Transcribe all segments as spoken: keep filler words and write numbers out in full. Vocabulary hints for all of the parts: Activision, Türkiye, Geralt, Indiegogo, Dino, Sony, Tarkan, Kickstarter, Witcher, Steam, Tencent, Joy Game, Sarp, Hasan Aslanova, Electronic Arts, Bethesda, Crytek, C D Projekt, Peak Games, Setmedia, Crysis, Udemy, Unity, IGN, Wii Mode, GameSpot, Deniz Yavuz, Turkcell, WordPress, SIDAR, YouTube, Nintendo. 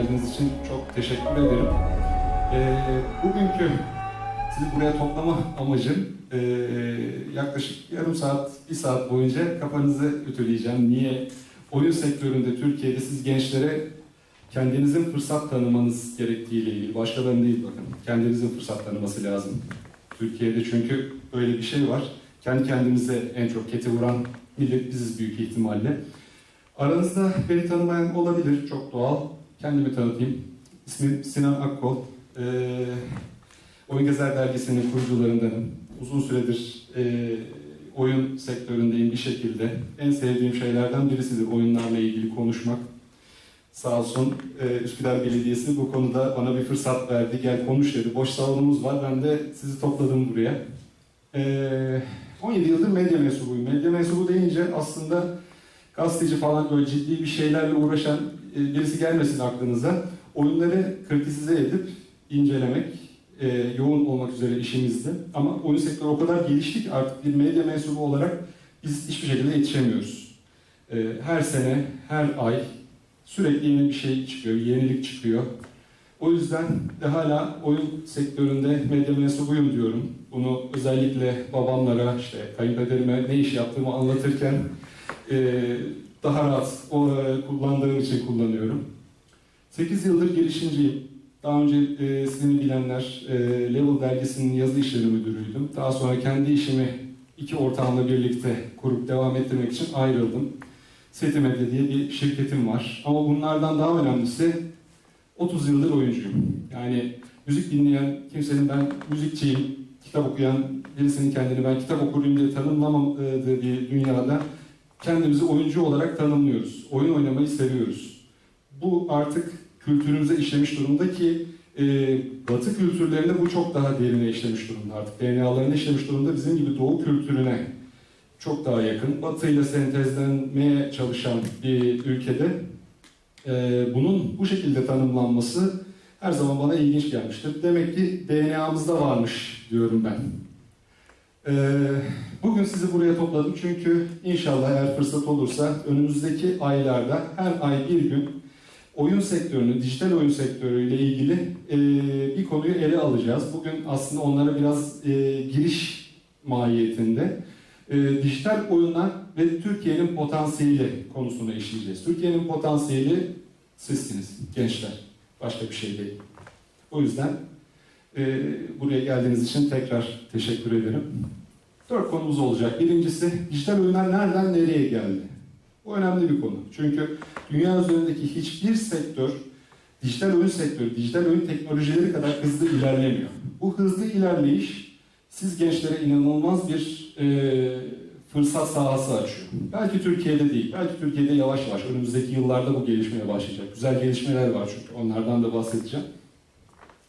geldiğiniz için çok teşekkür ederim. E, bugünkü sizi buraya toplama amacım e, yaklaşık yarım saat, bir saat boyunca kafanızı ütüleyeceğim. Niye? Oyun sektöründe Türkiye'de siz gençlere kendinizin fırsat tanımanız gerektiğiyle ilgili, başkalarının değil bakın, kendinizin fırsat tanıması lazım. Türkiye'de çünkü öyle bir şey var, kendi kendimize en çok keti vuran millet biziz büyük ihtimalle. Aranızda beni tanımayan olabilir, çok doğal. Kendimi tanıtayım. İsmim Sinan Akkol. Ee, Oyun Gezer Dergisi'nin kurucularındanım. Uzun süredir e, oyun sektöründeyim bir şekilde. En sevdiğim şeylerden birisidir oyunlarla ilgili konuşmak. Sağ olsun e, Üsküdar Belediyesi bu konuda bana bir fırsat verdi. Gel konuş dedi. Boş salonumuz var. Ben de sizi topladım buraya. E, on yedi yıldır medya mensubuyum. Medya mensubu deyince aslında gazeteci falan böyle ciddi bir şeylerle uğraşan e, birisi gelmesin aklınıza. Oyunları kritisize edip incelemek, e, yoğun olmak üzere işimizdi. Ama oyun sektörü o kadar gelişti ki artık bir medya mensubu olarak biz hiçbir şekilde yetişemiyoruz. E, her sene, her ay sürekli yeni bir şey çıkıyor, bir yenilik çıkıyor. O yüzden de hala oyun sektöründe medya mensubuyum diyorum. Bunu özellikle babamlara, işte kayınpederime ne iş yaptığımı anlatırken e, daha rahat o, e, kullandığım için kullanıyorum. sekiz yıldır girişimciyim. Daha önce e, sizin bilenler e, Level dergisinin yazı işleri müdürüydüm. Daha sonra kendi işimi iki ortağımla birlikte kurup devam ettirmek için ayrıldım. Setmedia diye bir şirketim var. Ama bunlardan daha önemlisi otuz yıldır oyuncuyum. Yani müzik dinleyen kimsenin ben müzikçiyim, kitap okuyan birisinin kendini ben kitap okurum diye tanımlamadığı bir dünyada kendimizi oyuncu olarak tanımlıyoruz. Oyun oynamayı seviyoruz. Bu artık kültürümüze işlemiş durumda ki e, Batı kültürlerinde bu çok daha derine işlemiş durumda artık. D N A'larına işlemiş durumda, bizim gibi Doğu kültürüne çok daha yakın. Batıyla sentezlenmeye çalışan bir ülkede e, bunun bu şekilde tanımlanması her zaman bana ilginç gelmiştir. Demek ki D N A'mızda varmış diyorum ben. E, bugün sizi buraya topladım çünkü inşallah eğer fırsat olursa önümüzdeki aylarda her ay bir gün oyun sektörünü, dijital oyun sektörüyle ilgili e, bir konuyu ele alacağız. Bugün aslında onlara biraz e, giriş mahiyetinde. E, dijital oyunlar ve Türkiye'nin potansiyeli konusunda işleyeceğiz. Türkiye'nin potansiyeli sizsiniz, gençler. Başka bir şey değil. O yüzden e, buraya geldiğiniz için tekrar teşekkür ederim. Dört konumuz olacak. Birincisi, dijital oyunlar nereden nereye geldi? Bu önemli bir konu. Çünkü dünya üzerindeki hiçbir sektör, dijital oyun sektörü, dijital oyun teknolojileri kadar hızlı ilerlemiyor. Bu hızlı ilerleyiş, siz gençlere inanılmaz bir e, fırsat sahası açıyor. Belki Türkiye'de değil, belki Türkiye'de yavaş yavaş. Önümüzdeki yıllarda bu gelişmeye başlayacak. Güzel gelişmeler var çünkü, onlardan da bahsedeceğim.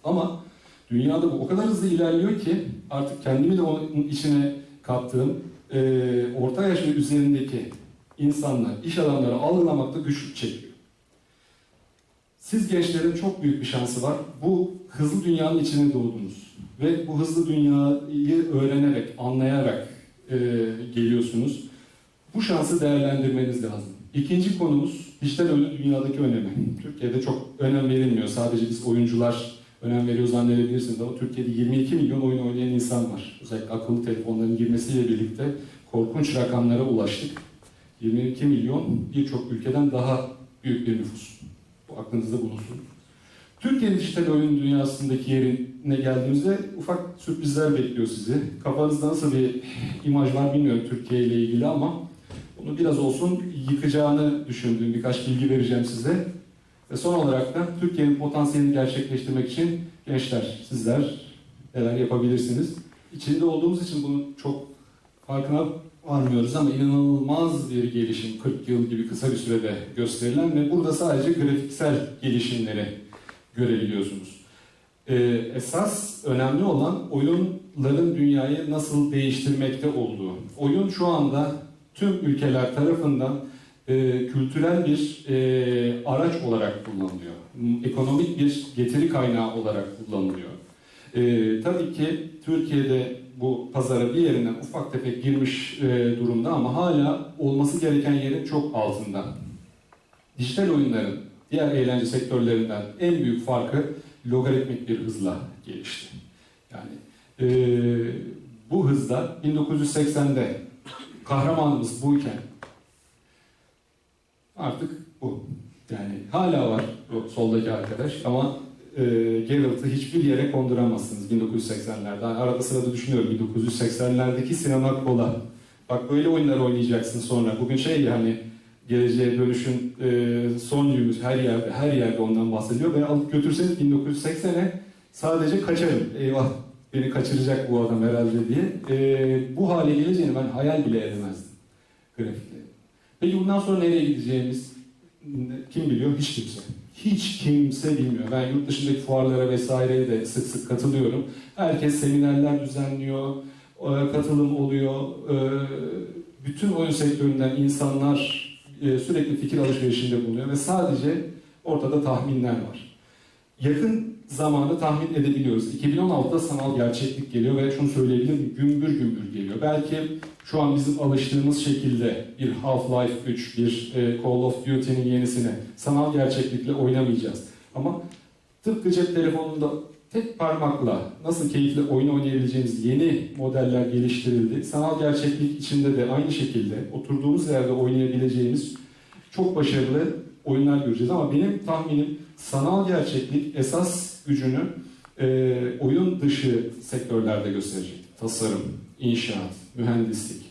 Ama dünyada bu o kadar hızlı ilerliyor ki artık kendimi de onun içine kattığım e, orta yaş ve üzerindeki insanlar, iş adamları algılamakta güçlük çekiyor. Siz gençlerin çok büyük bir şansı var. Bu hızlı dünyanın içine doğdunuz. Ve bu hızlı dünyayı öğrenerek, anlayarak e, geliyorsunuz. Bu şansı değerlendirmeniz lazım. İkinci konumuz dijital oyunun dünyadaki önemi. Türkiye'de çok önem verilmiyor. Sadece biz oyuncular önem veriyor zannedebilirsiniz ama Türkiye'de yirmi iki milyon oyun oynayan insan var. Özellikle akıllı telefonların girmesiyle birlikte korkunç rakamlara ulaştık. yirmi iki milyon birçok ülkeden daha büyük bir nüfus. Bu aklınızda bulunsun. Türkiye'nin dijital oyun dünyasındaki yerine geldiğimizde ufak sürprizler bekliyor sizi. Kafanızda nasıl bir imaj var bilmiyorum Türkiye ile ilgili ama onu biraz olsun yıkacağını düşündüğüm birkaç bilgi vereceğim size. Ve son olarak da Türkiye'nin potansiyelini gerçekleştirmek için gençler, sizler neler yapabilirsiniz? İçinde olduğumuz için bunu çok farkına varmıyoruz ama inanılmaz bir gelişim, kırk yıl gibi kısa bir sürede gösterilen ve burada sadece grafiksel gelişimleri görebiliyorsunuz. Ee, esas önemli olan oyunların dünyayı nasıl değiştirmekte olduğu. Oyun şu anda tüm ülkeler tarafından e, kültürel bir e, araç olarak kullanılıyor. Ekonomik bir getiri kaynağı olarak kullanılıyor. E, tabii ki Türkiye'de bu pazara bir yerinden ufak tefek girmiş e, durumda ama hala olması gereken yerin çok altında. Dijital oyunların diğer eğlence sektörlerinden en büyük farkı logaritmik bir hızla gelişti. Yani e, bu hızda bin dokuz yüz seksende kahramanımız buyken artık bu. Yani hala var o soldaki arkadaş ama e, Geralt'ı hiçbir yere konduramazsınız bin dokuz yüz seksenlerde. Arada sırada düşünüyorum bin dokuz yüz seksenlerdeki Sinan Akkol'a. Bak böyle oyunlar oynayacaksın sonra. Bugün şey yani geleceğe dönüşün e, son yürümüz her yerde, her yerde ondan bahsediyor. Ve alıp götürseniz bin dokuz yüz seksene sadece kaçarım. Eyvah beni kaçıracak bu adam herhalde diye. E, bu hale geleceğini ben hayal bile edemezdim grafikle. Peki bundan sonra nereye gideceğimiz kim biliyor? Hiç kimse. Hiç kimse bilmiyor. Ben yurt dışındaki fuarlara vesaireye de sık sık katılıyorum. Herkes seminerler düzenliyor, katılım oluyor. Bütün oyun sektöründen insanlar sürekli fikir alışverişinde bulunuyor ve sadece ortada tahminler var. Yakın zamanda tahmin edebiliyoruz. iki bin on altıda sanal gerçeklik geliyor ve şunu söyleyebilirim, gümbür gümbür geliyor. Belki şu an bizim alıştığımız şekilde bir Half-Life üç, bir Call of Duty'nin yenisine sanal gerçeklikle oynamayacağız. Ama tıpkı cep telefonunda tek parmakla nasıl keyifle oyun oynayabileceğimiz yeni modeller geliştirildi. Sanal gerçeklik içinde de aynı şekilde oturduğumuz yerde oynayabileceğimiz çok başarılı oyunlar göreceğiz. Ama benim tahminim sanal gerçeklik esas gücünü e, oyun dışı sektörlerde gösterecek. Tasarım, inşaat, mühendislik.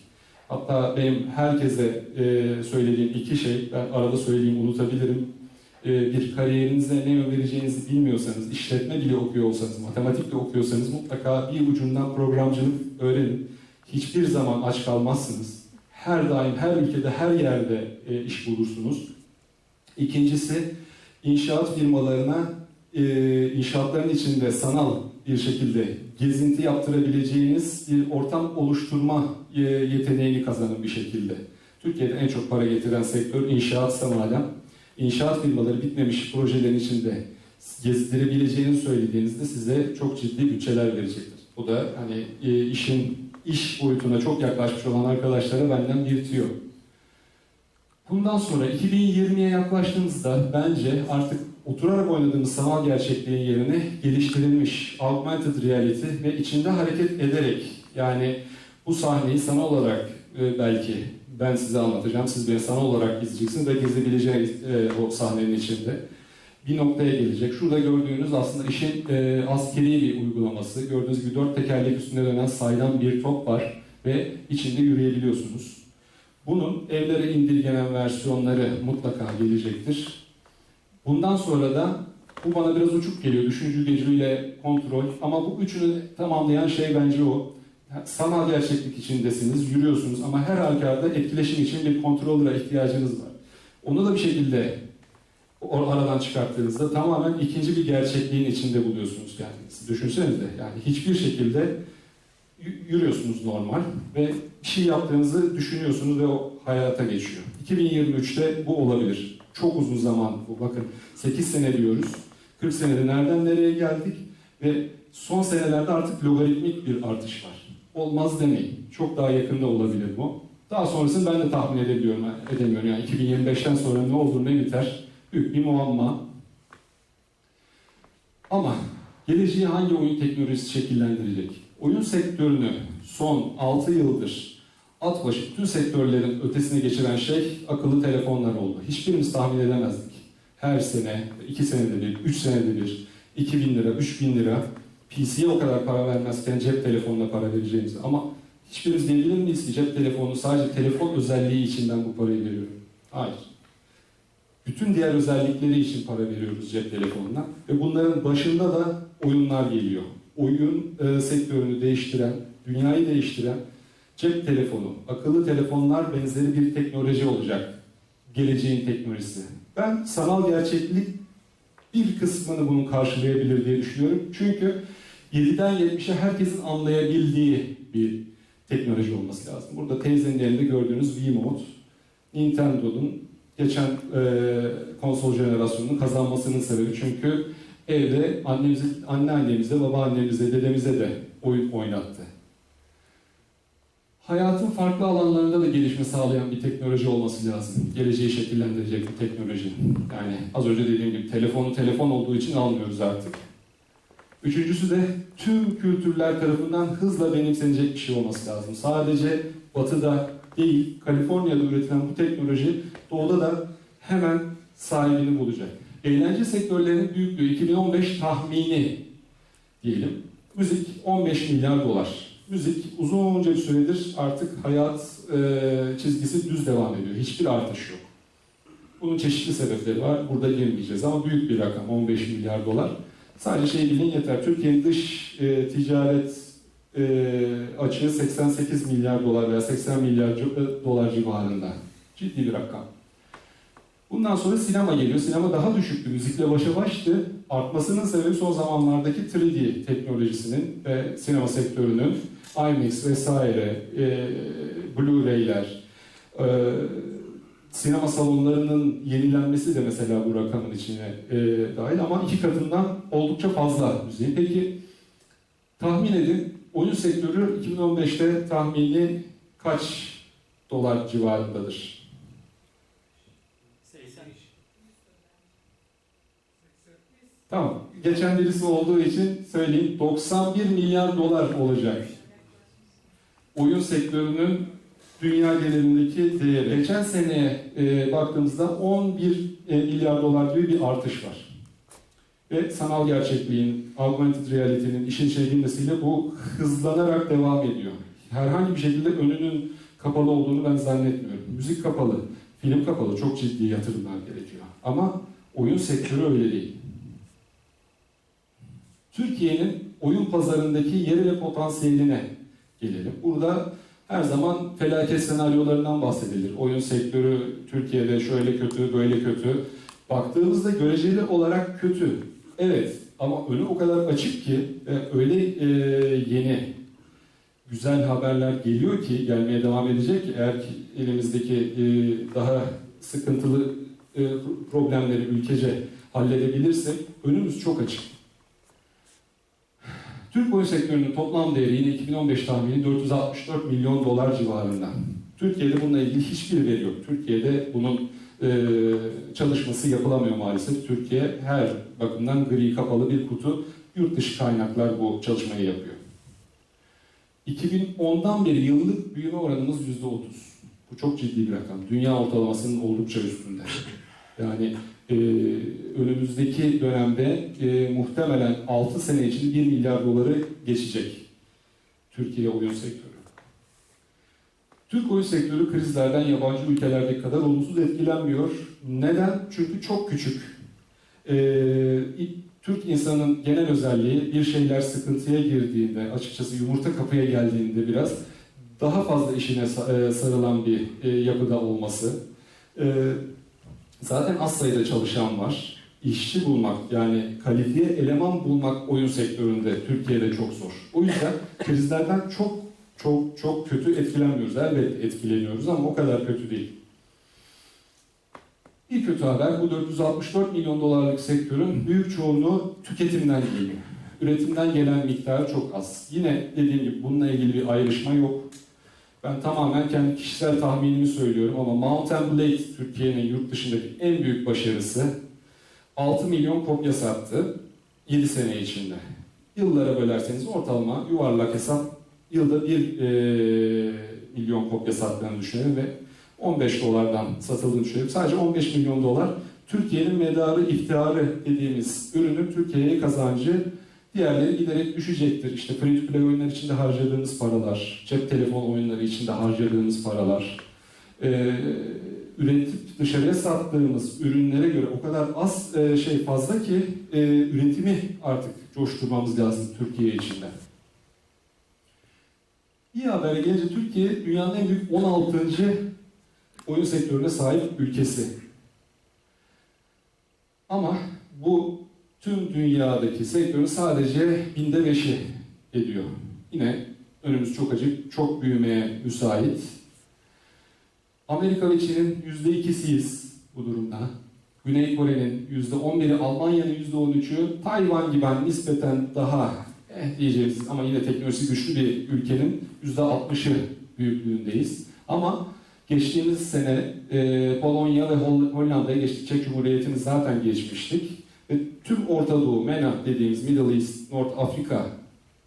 Hatta benim herkese e, söylediğim iki şey, ben arada söyleyeyim unutabilirim. Bir kariyerinize ne önereceğinizi bilmiyorsanız, işletme bile okuyor olsanız, matematik de okuyorsanız mutlaka bir ucundan programcılık öğrenin. Hiçbir zaman aç kalmazsınız. Her daim, her ülkede, her yerde iş bulursunuz. İkincisi, inşaat firmalarına inşaatların içinde sanal bir şekilde gezinti yaptırabileceğiniz bir ortam oluşturma yeteneğini kazanın bir şekilde. Türkiye'de en çok para getiren sektör inşaat sanayiden. İnşaat firmaları bitmemiş projelerin içinde gezdirebileceğini söylediğinizde size çok ciddi bütçeler verecektir. Bu da hani işin iş boyutuna çok yaklaşmış olan arkadaşlara benden bir tüyo. Bundan sonra iki bin yirmiye yaklaştığımızda bence artık oturarak oynadığımız sanal gerçekliğin yerine geliştirilmiş augmented reality ve içinde hareket ederek, yani bu sahneyi sanal olarak belki ben size anlatacağım, siz bir sanal olarak izleyeceksiniz ve gezebileceğiniz e, o sahnenin içinde bir noktaya gelecek. Şurada gördüğünüz aslında işin e, askeri bir uygulaması. Gördüğünüz gibi dört tekerlek üstünde dönen saydam bir top var ve içinde yürüyebiliyorsunuz. Bunun evlere indirgenen versiyonları mutlaka gelecektir. Bundan sonra da bu bana biraz uçuk geliyor. Düşünce gücüyle kontrol, ama bu üçünü tamamlayan şey bence o. Sanal gerçeklik içindesiniz, yürüyorsunuz ama her halükarda etkileşim için bir kontrolüre ihtiyacınız var. Onu da bir şekilde aradan çıkarttığınızda tamamen ikinci bir gerçekliğin içinde buluyorsunuz kendinizi. Düşünsenize, yani hiçbir şekilde yürüyorsunuz normal ve bir şey yaptığınızı düşünüyorsunuz ve o hayata geçiyor. iki bin yirmi üçte bu olabilir. Çok uzun zaman bu. Bakın sekiz sene diyoruz. kırk senede nereden nereye geldik ve son senelerde artık logaritmik bir artış var. Olmaz demeyin. Çok daha yakında olabilir bu. Daha sonrasını ben de tahmin edebiliyorum, edemiyorum. Yani iki bin yirmi beşten sonra ne olur ne biter büyük bir muamma. Ama geleceği hangi oyun teknolojisi şekillendirecek? Oyun sektörünü son altı yıldır at başı bütün sektörlerin ötesine geçiren şey akıllı telefonlar oldu. Hiçbirimiz tahmin edemezdik. Her sene, iki senede bir, üç senede bir, iki bin lira, üç bin lira P C'ye o kadar para vermezken cep telefonuna para vereceğimizi, ama hiçbirimiz diyebilir miyiz ki cep telefonu sadece telefon özelliği için ben bu parayı veriyorum? Hayır. Bütün diğer özellikleri için para veriyoruz cep telefonuna ve bunların başında da oyunlar geliyor. Oyun e, sektörünü değiştiren, dünyayı değiştiren cep telefonu, akıllı telefonlar benzeri bir teknoloji olacak. Geleceğin teknolojisi. Ben sanal gerçeklik bir kısmını bunun karşılayabilir diye düşünüyorum. Çünkü yediden yetmişe herkesin anlayabildiği bir teknoloji olması lazım. Burada teyzenin elinde gördüğünüz Wii Mode, Nintendo'nun geçen e, konsol jenerasyonunun kazanmasının sebebi. Çünkü evde annemize, anneannemize, babaannemize, dedemize de oyun oynattı. hayatın farklı alanlarında da gelişme sağlayan bir teknoloji olması lazım. Geleceği şekillendirecek bir teknoloji. Yani az önce dediğim gibi telefonu telefon olduğu için almıyoruz artık. Üçüncüsü de tüm kültürler tarafından hızla benimsenecek bir şey olması lazım. Sadece Batı'da değil, Kaliforniya'da üretilen bu teknoloji Doğu'da da hemen sahibini bulacak. Eğlence sektörlerinin büyüklüğü iki bin on beş tahmini diyelim. Müzik on beş milyar dolar. Müzik uzunca bir süredir artık hayat e, çizgisi düz devam ediyor. Hiçbir artış yok. Bunun çeşitli sebepleri var. Burada girmeyeceğiz ama büyük bir rakam on beş milyar dolar. Sadece şey bilin yeter. Türkiye'nin dış e, ticaret e, açığı seksen sekiz milyar dolar veya seksen milyar dolar civarında. Ciddi bir rakam. Bundan sonra sinema geliyor. Sinema daha düşüktü, müzikle başa baştı. Artmasının sebebi son zamanlardaki üç D teknolojisinin ve sinema sektörünün IMAX vesaire, e, Blu-ray'ler, e, sinema salonlarının yenilenmesi de mesela bu rakamın içine e, dahil ama iki katından oldukça fazla müziği. Peki tahmin edin, oyun sektörü iki bin on beşte tahmini kaç dolar civarındadır? Tamam. Geçen birisi olduğu için söyleyeyim. doksan bir milyar dolar olacak. Oyun sektörünün dünya genelindeki değeri. Geçen seneye e, baktığımızda on bir milyar dolar gibi bir artış var. Ve sanal gerçekliğin, augmented reality'nin işin içine girmesiyle bu hızlanarak devam ediyor. Herhangi bir şekilde önünün kapalı olduğunu ben zannetmiyorum. Müzik kapalı, film kapalı. Çok ciddi yatırımlar gerekiyor. Ama oyun sektörü öyle değil. Türkiye'nin oyun pazarındaki yeri ve potansiyeline gelelim. Burada her zaman felaket senaryolarından bahsedilir. Oyun sektörü Türkiye'de şöyle kötü, böyle kötü. Baktığımızda göreceli olarak kötü. Evet ama önü o kadar açık ki ve öyle e, yeni, güzel haberler geliyor ki, gelmeye devam edecek. Eğer ki elimizdeki e, daha sıkıntılı e, problemleri ülkece halledebilirsek önümüz çok açık. Türk oyun sektörünün toplam değeri yine iki bin on beş tahmini dört yüz altmış dört milyon dolar civarında. Türkiye'de bununla ilgili hiçbir veri yok. Türkiye'de bunun e, çalışması yapılamıyor maalesef. Türkiye her bakımdan gri, kapalı bir kutu. Yurt dışı kaynaklar bu çalışmayı yapıyor. iki bin ondan beri yıllık büyüme oranımız yüzde otuz. Bu çok ciddi bir rakam. Dünya ortalamasının oldukça üstünde. Yani Ee, önümüzdeki dönemde e, muhtemelen altı sene içinde bir milyar doları geçecek Türkiye oyun sektörü. Türk oyun sektörü krizlerden yabancı ülkelerdeki kadar olumsuz etkilenmiyor. Neden? Çünkü çok küçük. Ee, Türk insanın genel özelliği bir şeyler sıkıntıya girdiğinde, açıkçası yumurta kapıya geldiğinde biraz daha fazla işine sarılan bir yapıda olması. Ee, Zaten az sayıda çalışan var. İşçi bulmak, yani kalifiye eleman bulmak oyun sektöründe Türkiye'de çok zor. O yüzden krizlerden çok çok çok kötü etkilenmiyoruz. Elbette etkileniyoruz ama o kadar kötü değil. Bir kötü haber, bu dört yüz altmış dört milyon dolarlık sektörün büyük çoğunluğu tüketimden geliyor. Üretimden gelen miktar çok az. Yine dediğim gibi bununla ilgili bir ayrışma yok. Ben tamamen kendi kişisel tahminimi söylüyorum ama Mount and Blade Türkiye'nin yurt dışındaki en büyük başarısı altı milyon kopya sattı yedi sene içinde. Yıllara bölerseniz ortalama yuvarlak hesap yılda bir milyon kopya sattığını düşünelim ve on beş dolardan satıldığını düşünelim. Sadece on beş milyon dolar Türkiye'nin medarı, iftiharı dediğimiz ürünün Türkiye'ye kazancı. Diğerleri giderek düşecektir. İşte free to play oyunlar içinde harcadığımız paralar, cep telefon oyunları içinde harcadığımız paralar, e, üretip dışarıya sattığımız ürünlere göre o kadar az e, şey fazla ki e, üretimi artık coşturmamız lazım Türkiye içinde. İyi haber gelince Türkiye dünyanın en büyük on altıncı oyun sektörüne sahip ülkesi. Ama bu tüm dünyadaki sektörün sadece binde beşi ediyor. Yine önümüz çok açık, çok büyümeye müsait. Amerika ve Çin'in yüzde ikisiyiz bu durumda. Güney Kore'nin yüzde on biri, Almanya'nın yüzde on üçü, Tayvan gibi nispeten daha eh diyeceğiz ama yine teknolojisi güçlü bir ülkenin yüzde altmışı büyüklüğündeyiz. Ama geçtiğimiz sene e, Polonya ve Hollanda'ya geçtik. Çek Cumhuriyeti'ni zaten geçmiştik. Ve tüm Orta Doğu, MENA dediğimiz Middle East, North Afrika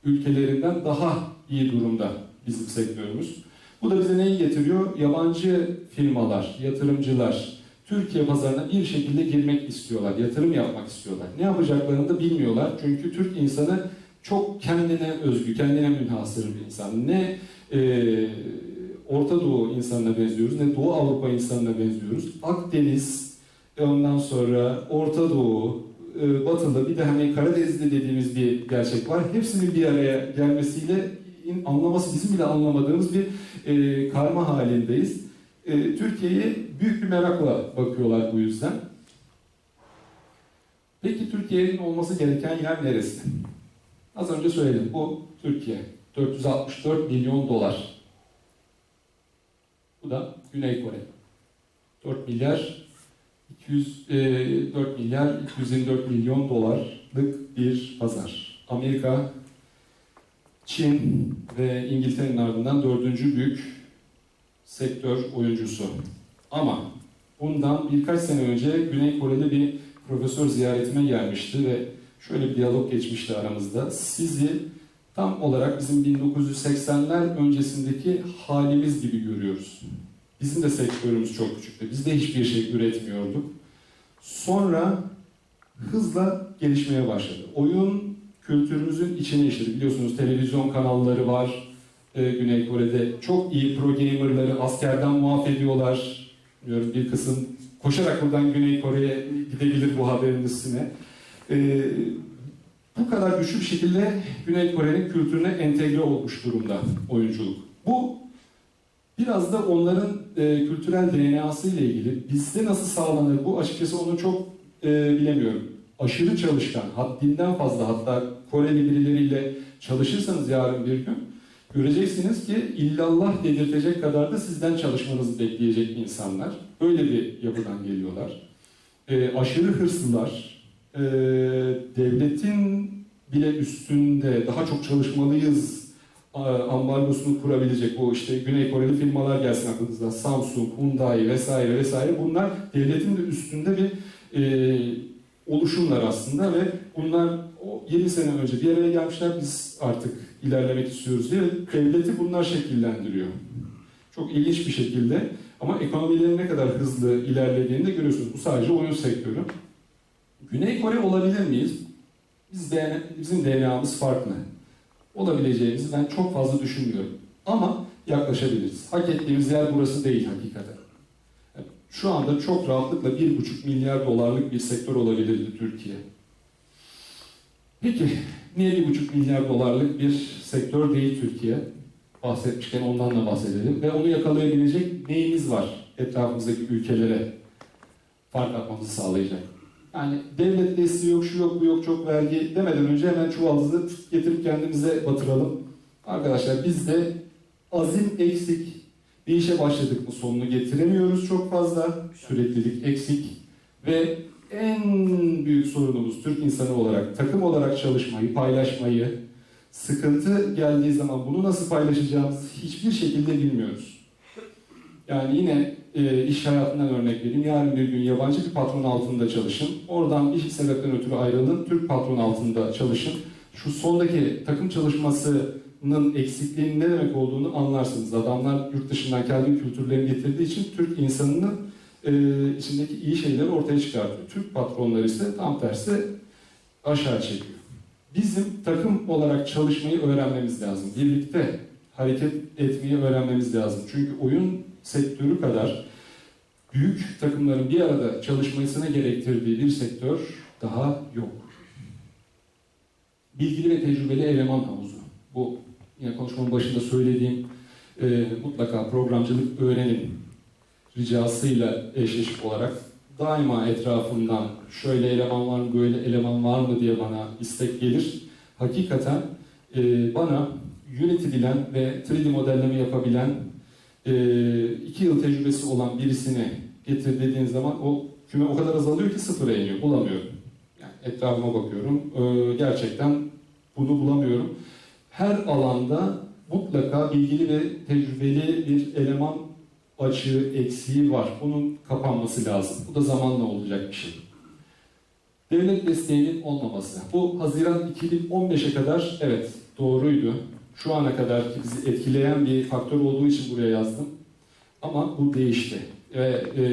ülkelerinden daha iyi durumda bizim sektörümüz. Bu da bize neyi getiriyor? Yabancı firmalar, yatırımcılar Türkiye pazarına bir şekilde girmek istiyorlar, yatırım yapmak istiyorlar. Ne yapacaklarını da bilmiyorlar. Çünkü Türk insanı çok kendine özgü, kendine münhasır bir insan. Ne e, Orta Doğu insanına benziyoruz, ne Doğu Avrupa insanına benziyoruz. Akdeniz, ondan sonra Orta Doğu, e, Batı'da bir de hani Karadeniz'de dediğimiz bir gerçek var. Hepsinin bir araya gelmesiyle anlaması, bizim bile anlamadığımız bir e, karma halindeyiz. E, Türkiye'ye büyük bir merakla bakıyorlar bu yüzden. Peki Türkiye'nin olması gereken yer neresi? Az önce söyledim, bu Türkiye. dört yüz altmış dört milyon dolar. Bu da Güney Kore. dört milyar iki yüz, e, dört milyar iki yüz yirmi dört milyon dolarlık bir pazar. Amerika, Çin ve İngiltere'nin ardından dördüncü büyük sektör oyuncusu. Ama bundan birkaç sene önce Güney Kore'de bir profesör ziyaretime gelmişti ve şöyle bir diyalog geçmişti aramızda. Sizi tam olarak bizim bin dokuz yüz seksenler öncesindeki halimiz gibi görüyoruz. Bizim de sektörümüz çok küçüktü. Biz de hiçbir şey üretmiyorduk. Sonra hızla gelişmeye başladı. Oyun kültürümüzün içine işledi. Biliyorsunuz televizyon kanalları var. Ee, Güney Kore'de çok iyi pro gamerları askerden muaf ediyorlar. Bilmiyorum, bir kısım koşarak buradan Güney Kore'ye gidebilir bu haberin üstüne. Ee, bu kadar güçlü bir şekilde Güney Kore'nin kültürüne entegre olmuş durumda oyunculuk. Bu biraz da onların e, kültürel D N A'sı ile ilgili. Bizde nasıl sağlanır bu, açıkçası onu çok e, bilemiyorum. Aşırı çalışkan, haddinden fazla, hatta Koreli birileriyle çalışırsanız yarın bir gün göreceksiniz ki illallah dedirtecek kadar da sizden çalışmanızı bekleyecek insanlar. Böyle bir yapıdan geliyorlar. E, aşırı hırslılar, e, devletin bile üstünde daha çok çalışmalıyız ambargosunu kurabilecek. O işte Güney Koreli firmalar gelsin aklınızda. Samsung, Hyundai vesaire vesaire. Bunlar devletin de üstünde bir e, oluşumlar aslında ve bunlar yedi sene önce bir araya gelmişler. Biz artık ilerlemek istiyoruz diye devleti bunlar şekillendiriyor. Çok ilginç bir şekilde, ama ekonomilerin ne kadar hızlı ilerlediğini de görüyorsunuz. Bu sadece oyun sektörü. Güney Kore olabilir miyiz? Biz D N A, bizim D N A'mız farklı. Olabileceğimizi ben çok fazla düşünmüyorum. Ama yaklaşabiliriz. Hak ettiğimiz yer burası değil hakikaten. Yani şu anda çok rahatlıkla bir buçuk milyar dolarlık bir sektör olabilirdi Türkiye. Peki, niye bir buçuk milyar dolarlık bir sektör değil Türkiye? Bahsetmişken ondan da bahsedelim. Ve onu yakalayabilecek neyimiz var etrafımızdaki ülkelere fark atmamızı sağlayacak? Yani devlet desteği yok, şu yok, bu yok, çok vergi demeden önce hemen çuvalımızı getirip kendimize batıralım. Arkadaşlar biz de azim eksik, bir işe başladık mı sonunu getiremiyoruz çok fazla. Süreklilik eksik ve en büyük sorunumuz Türk insanı olarak takım olarak çalışmayı, paylaşmayı, sıkıntı geldiği zaman bunu nasıl paylaşacağımızı hiçbir şekilde bilmiyoruz. Yani yine e, iş hayatından örnek vereyim. Yarın bir gün yabancı bir patron altında çalışın. Oradan iş sebepten ötürü ayrılın. Türk patron altında çalışın. Şu sondaki takım çalışmasının eksikliğinin ne demek olduğunu anlarsınız. Adamlar yurt dışından kendi kültürlerini getirdiği için Türk insanını Ee, içindeki iyi şeyleri ortaya çıkartıyor. Türk patronları ise tam tersi aşağı çekiyor. Bizim takım olarak çalışmayı öğrenmemiz lazım. Birlikte hareket etmeyi öğrenmemiz lazım. Çünkü oyun sektörü kadar büyük takımların bir arada çalışmasına gerektirdiği bir sektör daha yok. Bilgili ve tecrübeli eleman havuzu. Bu yine konuşmanın başında söylediğim e, mutlaka programcılık öğrenin ricasıyla eşleşik olarak daima etrafımdan şöyle eleman var mı, böyle eleman var mı diye bana istek gelir. Hakikaten e, bana Unity bilen ve üç D modelleme yapabilen, e, iki yıl tecrübesi olan birisini getir dediğiniz zaman o küme o kadar azalıyor ki sıfıra iniyor, bulamıyorum. Yani etrafıma bakıyorum, e, gerçekten bunu bulamıyorum. Her alanda mutlaka bilgili ve tecrübeli bir eleman açığı, eksiği var. Bunun kapanması lazım. Bu da zamanla olacak bir şey. Devlet desteğinin olmaması. Bu Haziran iki bin on beşe kadar, evet doğruydu. Şu ana kadar ki bizi etkileyen bir faktör olduğu için buraya yazdım. Ama bu değişti. Ve e,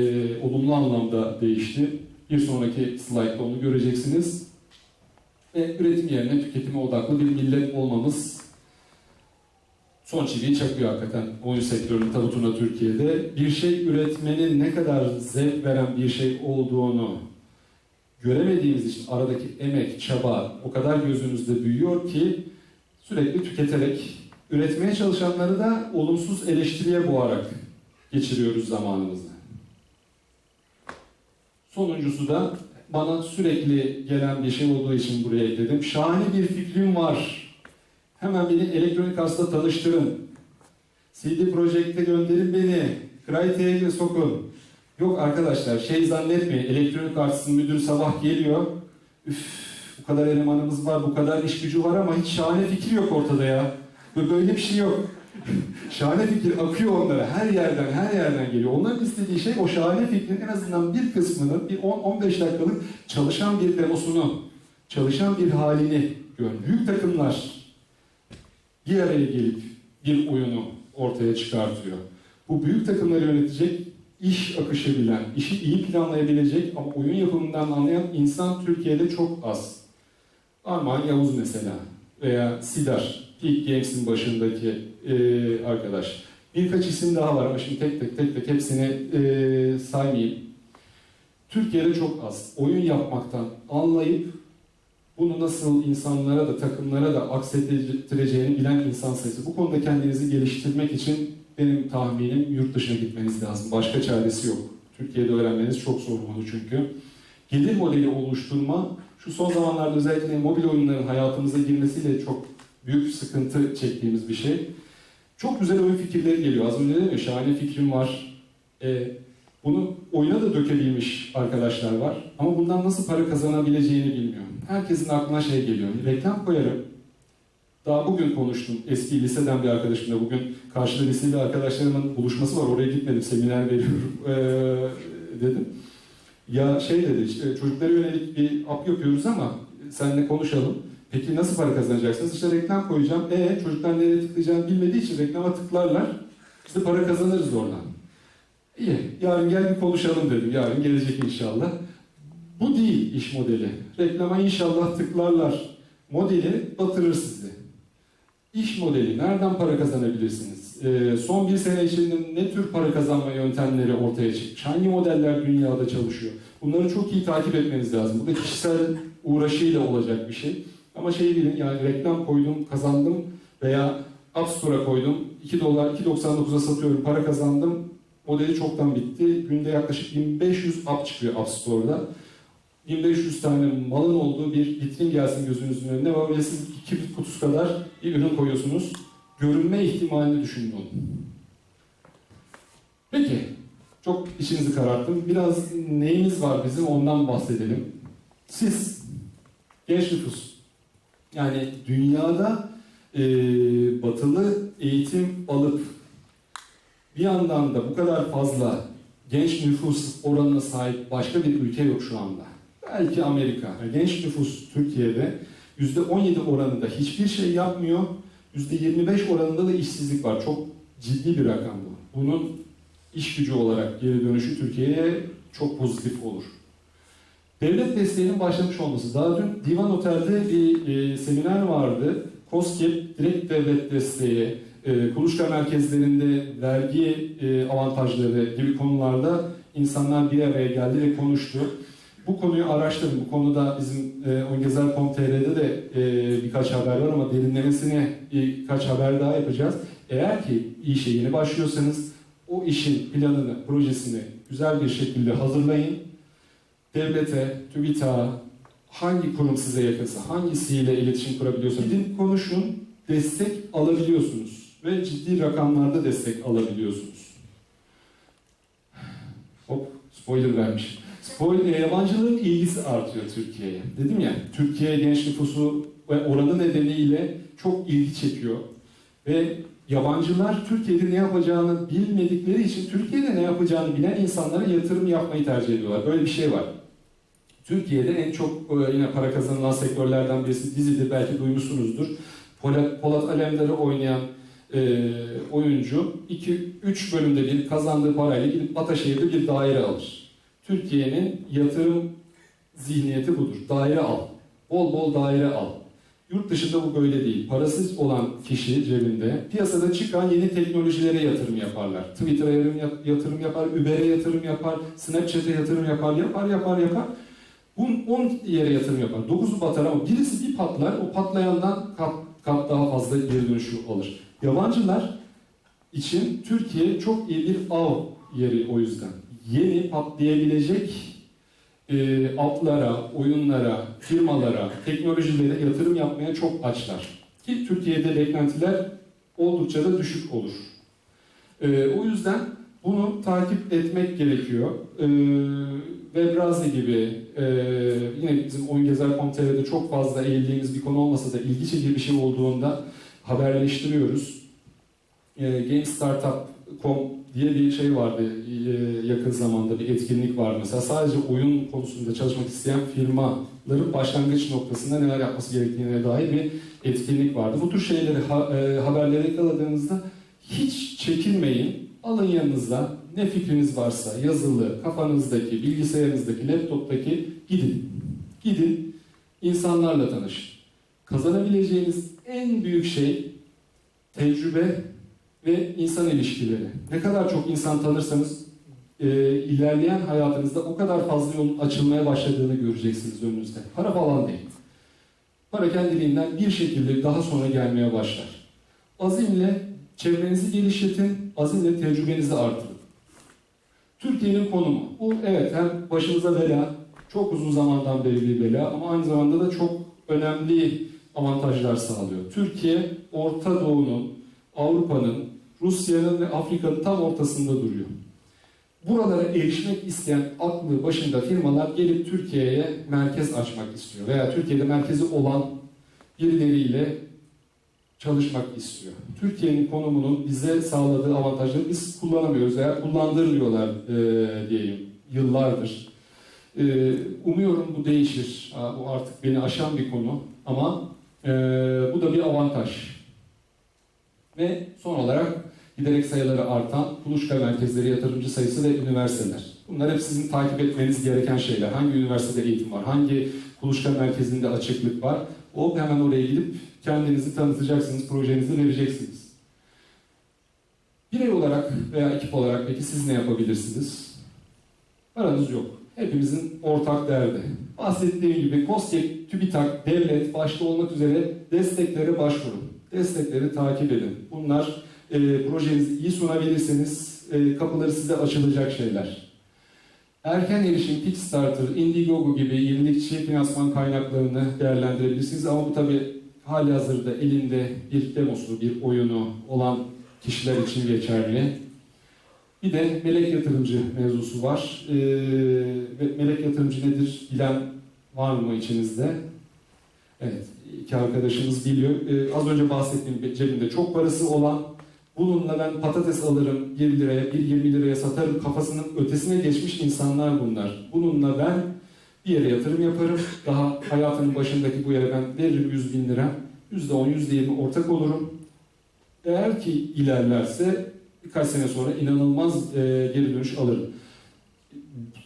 olumlu anlamda değişti. Bir sonraki slaytta onu göreceksiniz. Ve üretim yerine tüketime odaklı bir millet olmamız son çiviyi çakıyor hakikaten oyun sektörünün tabutuna Türkiye'de. Bir şey üretmenin ne kadar zevk veren bir şey olduğunu göremediğimiz için aradaki emek, çaba o kadar gözümüzde büyüyor ki sürekli tüketerek, üretmeye çalışanları da olumsuz eleştiriye boğarak geçiriyoruz zamanımızı. Sonuncusu da bana sürekli gelen bir şey olduğu için buraya ekledim. Şahane bir fikrim var. Hemen beni Electronic Arts'la tanıştırın. C D Projekt'e gönderin beni. Crytek'e sokun. Yok arkadaşlar şey zannetmeyin. Electronic Arts'ın müdürü sabah geliyor. Üf, bu kadar elemanımız var, bu kadar iş gücü var ama hiç şahane fikir yok ortada ya. Böyle bir şey yok. Şahane fikir akıyor onlara. Her yerden, her yerden geliyor. Onların istediği şey o şahane fikrin en azından bir kısmını, bir on on beş dakikalık çalışan bir demosunu, çalışan bir halini gör. Büyük takımlar bir araya gelip bir oyunu ortaya çıkartıyor. Bu büyük takımları yönetecek, iş akışı bilen, işi iyi planlayabilecek ama oyun yapımından anlayan insan Türkiye'de çok az. Armağan Yavuz mesela veya SIDAR, Peak Games'in başındaki e, arkadaş. Birkaç isim daha var ama şimdi tek tek tek tek hepsini e, saymayayım. Türkiye'de çok az. Oyun yapmaktan anlayıp bunu nasıl insanlara da, takımlara da aksettireceğini bilen insan sayısı. Bu konuda kendinizi geliştirmek için benim tahminim yurt dışına gitmeniz lazım. Başka çaresi yok. Türkiye'de öğrenmeniz çok zor oldu çünkü. Gelir modeli oluşturma, şu son zamanlarda özellikle mobil oyunların hayatımıza girmesiyle çok büyük sıkıntı çektiğimiz bir şey. Çok güzel oyun fikirleri geliyor. Az önce dedim ya, şahane fikrim var. Ee, Bunu oyuna da dökebilmiş arkadaşlar var ama bundan nasıl para kazanabileceğini bilmiyorum. Herkesin aklına şey geliyor, reklam koyarım. Daha bugün konuştum, eski liseden bir arkadaşımla, bugün karşıda liseli arkadaşlarımın buluşması var, oraya gitmedim, seminer veriyorum ee, dedim. Ya şey dedi, işte, çocuklara yönelik bir app yapıyoruz ama seninle konuşalım. Peki nasıl para kazanacaksınız? İşte reklam koyacağım, ee çocuklar nereye tıklayacağını bilmediği için reklama tıklarlar, işte para kazanırız oradan. İyi, yarın gel bir konuşalım dedim. Yarın gelecek inşallah. Bu değil iş modeli. Reklama inşallah tıklarlar. Modeli batırır sizi. İş modeli. Nereden para kazanabilirsiniz? Ee, son bir sene içinde ne tür para kazanma yöntemleri ortaya çıkmış? Hangi modeller dünyada çalışıyor? Bunları çok iyi takip etmeniz lazım. Bu da kişisel uğraşıyla olacak bir şey. Ama şey bilin, yani reklam koydum, kazandım veya App Store'a koydum, iki dolar, iki doksan dokuza satıyorum, para kazandım. Modeli çoktan bitti. Günde yaklaşık bin beş yüz app çıkıyor App Store'da. bin beş yüz tane malın olduğu bir vitrin gelsin gözünüzün önüne. Böyle siz iki bit kutusu kadar bir ürün koyuyorsunuz. Görünme ihtimalini düşünün onu. Peki, çok işinizi kararttım. Biraz neyimiz var bizim ondan bahsedelim. Siz, genç nüfus. Yani dünyada e, batılı eğitim alıp bir yandan da bu kadar fazla genç nüfus oranına sahip başka bir ülke yok şu anda. Belki Amerika. Yani genç nüfus Türkiye'de yüzde on yedi oranında hiçbir şey yapmıyor. yüzde yirmi beş oranında da işsizlik var. Çok ciddi bir rakam bu. Bunun iş gücü olarak geri dönüşü Türkiye'ye çok pozitif olur. Devlet desteğinin başlamış olması. Daha dün Divan Otel'de bir e, seminer vardı. KOSGEB direkt devlet desteği, E, kuluçka merkezlerinde vergi e, avantajları gibi konularda insanlar bir araya geldi ve konuştu. Bu konuyu araştırdım. Bu konuda bizim e, ongezer nokta com nokta tr'de de e, birkaç haber var ama derinlemesine birkaç haber daha yapacağız. Eğer ki işe yeni başlıyorsanız o işin planını, projesini güzel bir şekilde hazırlayın. Devlete, TÜBİTAK'a, hangi kurum size yakınsa, hangisiyle iletişim kurabiliyorsa gidin konuşun, destek alabiliyorsunuz. Ve ciddi rakamlarda destek alabiliyorsunuz. Hop, spoiler vermiş. Spoiler, yabancıların ilgisi artıyor Türkiye'ye. Dedim ya, Türkiye genç nüfusu ve oranı nedeniyle çok ilgi çekiyor. Ve Ve yabancılar Türkiye'de ne yapacağını bilmedikleri için Türkiye'de ne yapacağını bilen insanlara yatırım yapmayı tercih ediyorlar. Böyle bir şey var. Türkiye'de en çok yine para kazanılan sektörlerden birisi dizidir, belki duymuşsunuzdur. Polat, Polat Alemdar'ı oynayan e, oyuncu iki üç bölümde bir kazandığı parayla gidip Ataşehir'de bir daire alır. Türkiye'nin yatırım zihniyeti budur. Daire al. Bol bol daire al. Yurt dışında bu böyle değil. Parasız olan kişi cebinde piyasada çıkan yeni teknolojilere yatırım yaparlar. Twitter'a yatırım yapar, Uber'e yatırım yapar, Snapchat'e yatırım yapar, yapar, yapar, yapar. on yere yatırım yapar. dokuzu batar ama birisi bir patlar, o patlayandan kat, kat daha fazla geri dönüşü alır. Yabancılar için Türkiye çok iyi bir av yeri o yüzden. Yeni patlayabilecek e, altlara, oyunlara, firmalara, teknolojilere yatırım yapmaya çok açlar. Ki Türkiye'de beklentiler oldukça da düşük olur. E, o yüzden bunu takip etmek gerekiyor. E, Webrazi gibi, e, yine bizim oyungezer nokta com nokta tr'de çok fazla eğildiğimiz bir konu olmasa da ilgi çekici bir şey olduğunda haberleştiriyoruz. E, GameStartup nokta com diye bir şey vardı, e, yakın zamanda bir etkinlik var mesela. Sadece oyun konusunda çalışmak isteyen firmaların başlangıç noktasında neler yapması gerektiğine dair bir etkinlik vardı. Bu tür şeyleri, ha, e, haberlere yakaladığınızda hiç çekinmeyin, alın yanınıza. Ne fikriniz varsa yazılı, kafanızdaki, bilgisayarınızdaki, laptoptaki gidin. Gidin, insanlarla tanışın. Kazanabileceğiniz en büyük şey tecrübe ve insan ilişkileri. Ne kadar çok insan tanırsanız e, ilerleyen hayatınızda o kadar fazla yolun açılmaya başladığını göreceksiniz önünüzde. Para falan değil. Para kendiliğinden bir şekilde daha sonra gelmeye başlar. Azimle çevrenizi genişletin, azimle tecrübenizi artırın. Türkiye'nin konumu. Bu evet hem başımıza bela, çok uzun zamandan beri bir bela ama aynı zamanda da çok önemli avantajlar sağlıyor. Türkiye, Orta Doğu'nun, Avrupa'nın, Rusya'nın ve Afrika'nın tam ortasında duruyor. Buralara erişmek isteyen aklı başında firmalar gelip Türkiye'ye merkez açmak istiyor veya Türkiye'de merkezi olan birileriyle çalışmak istiyor. Türkiye'nin konumunun bize sağladığı avantajları biz kullanamıyoruz veya kullandırıyorlar e, diyeyim yıllardır. E, umuyorum bu değişir. Ha, bu artık beni aşan bir konu ama e, bu da bir avantaj. Ve son olarak giderek sayıları artan kuluçka merkezleri, yatırımcı sayısı ve üniversiteler. Bunlar hep sizin takip etmeniz gereken şeyler. Hangi üniversitede eğitim var, hangi kuluçka merkezinde açıklık var. O hemen oraya gidip kendinizi tanıtacaksınız, projenizi vereceksiniz. Birey olarak veya ekip olarak peki siz ne yapabilirsiniz? Paranız yok. Hepimizin ortak derdi. Bahsettiğim gibi KOSGEB, TÜBİTAK, devlet başta olmak üzere desteklere başvurun. Destekleri takip edin. Bunlar e, projenizi iyi sunabilirseniz e, kapıları size açılacak şeyler. Erken erişim, Kickstarter, Indiegogo gibi yenilikçi finansman kaynaklarını değerlendirebilirsiniz ama bu tabii halihazırda elinde bir demosu, bir oyunu olan kişiler için geçerli. Bir de melek yatırımcı mevzusu var. Ee, melek yatırımcı nedir bilen var mı içinizde? Evet, iki arkadaşımız biliyor. Ee, az önce bahsettiğim cebinde çok parası olan, bununla ben patates alırım bir liraya, bir yirmi liraya satarım kafasının ötesine geçmiş insanlar bunlar. Bununla ben bir yere yatırım yaparım, daha hayatının başındaki bu yere ben veririm yüz bin lira, yüzde on, yüzde yirmi ortak olurum. Eğer ki ilerlerse birkaç sene sonra inanılmaz e, geri dönüş alırım.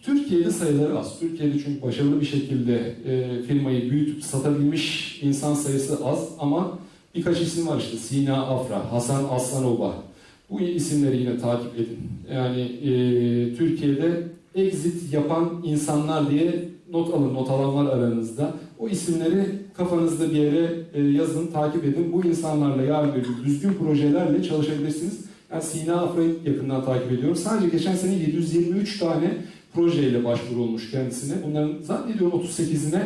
Türkiye'de sayıları az. Türkiye'de çünkü başarılı bir şekilde e, firmayı büyütüp satabilmiş insan sayısı az ama birkaç isim var işte. Sina Afra, Hasan Aslanova. Bu isimleri yine takip edin. Yani e, Türkiye'de exit yapan insanlar diye not alın, not alan var aranızda. O isimleri kafanızda bir yere e, yazın, takip edin. Bu insanlarla yargılı, düzgün projelerle çalışabilirsiniz. Ben Sina Afra'yı yakından takip ediyorum. Sadece geçen sene yedi yüz yirmi üç tane projeyle başvurulmuş kendisine. Bunların zannediyorum otuz sekizine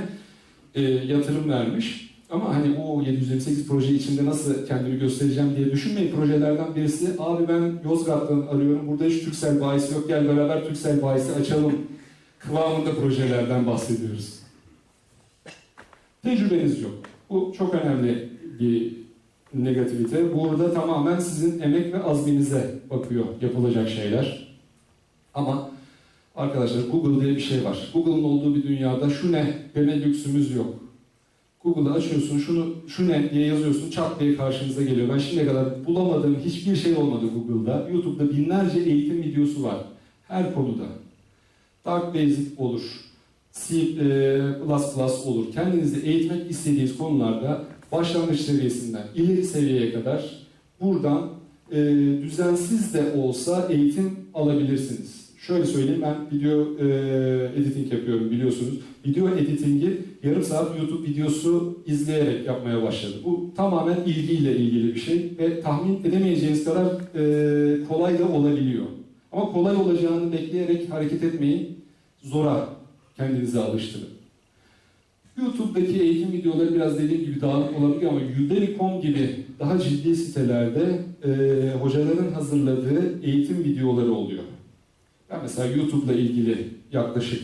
e, yatırım vermiş. Ama hani o yedi yüz yirmi sekiz proje içinde nasıl kendimi göstereceğim diye düşünmeyin. Projelerden birisi, abi ben Yozgat'tan arıyorum, burada hiç Turkcell bayisi yok, gel beraber Turkcell bayisi açalım kıvamında projelerden bahsediyoruz. Tecrübeniz yok. Bu çok önemli bir negativite. Burada tamamen sizin emek ve azminize bakıyor yapılacak şeyler. Ama arkadaşlar Google diye bir şey var. Google'ın olduğu bir dünyada şu ne deme lüksümüz yok. Google'ı açıyorsun, şunu şu ne diye yazıyorsun, çat diye karşınıza geliyor. Ben şimdiye kadar bulamadığım hiçbir şey olmadı Google'da. YouTube'da binlerce eğitim videosu var. Her konuda. Dark Basic olur, C plus plus olur. Kendinizi eğitmek istediğiniz konularda başlangıç seviyesinden ileri seviyeye kadar buradan e, düzensiz de olsa eğitim alabilirsiniz. Şöyle söyleyeyim, ben video e, editing yapıyorum biliyorsunuz. Video editingi yarım saat YouTube videosu izleyerek yapmaya başladı. Bu tamamen ilgiyle ilgili bir şey ve tahmin edemeyeceğiniz kadar e, kolay da olabiliyor. Ama kolay olacağını bekleyerek hareket etmeyin, zora kendinizi alıştırın. YouTube'daki eğitim videoları biraz dediğim gibi dağınık olabiliyor ama udemy nokta com gibi daha ciddi sitelerde e, hocaların hazırladığı eğitim videoları oluyor. Ben mesela YouTube'la ilgili yaklaşık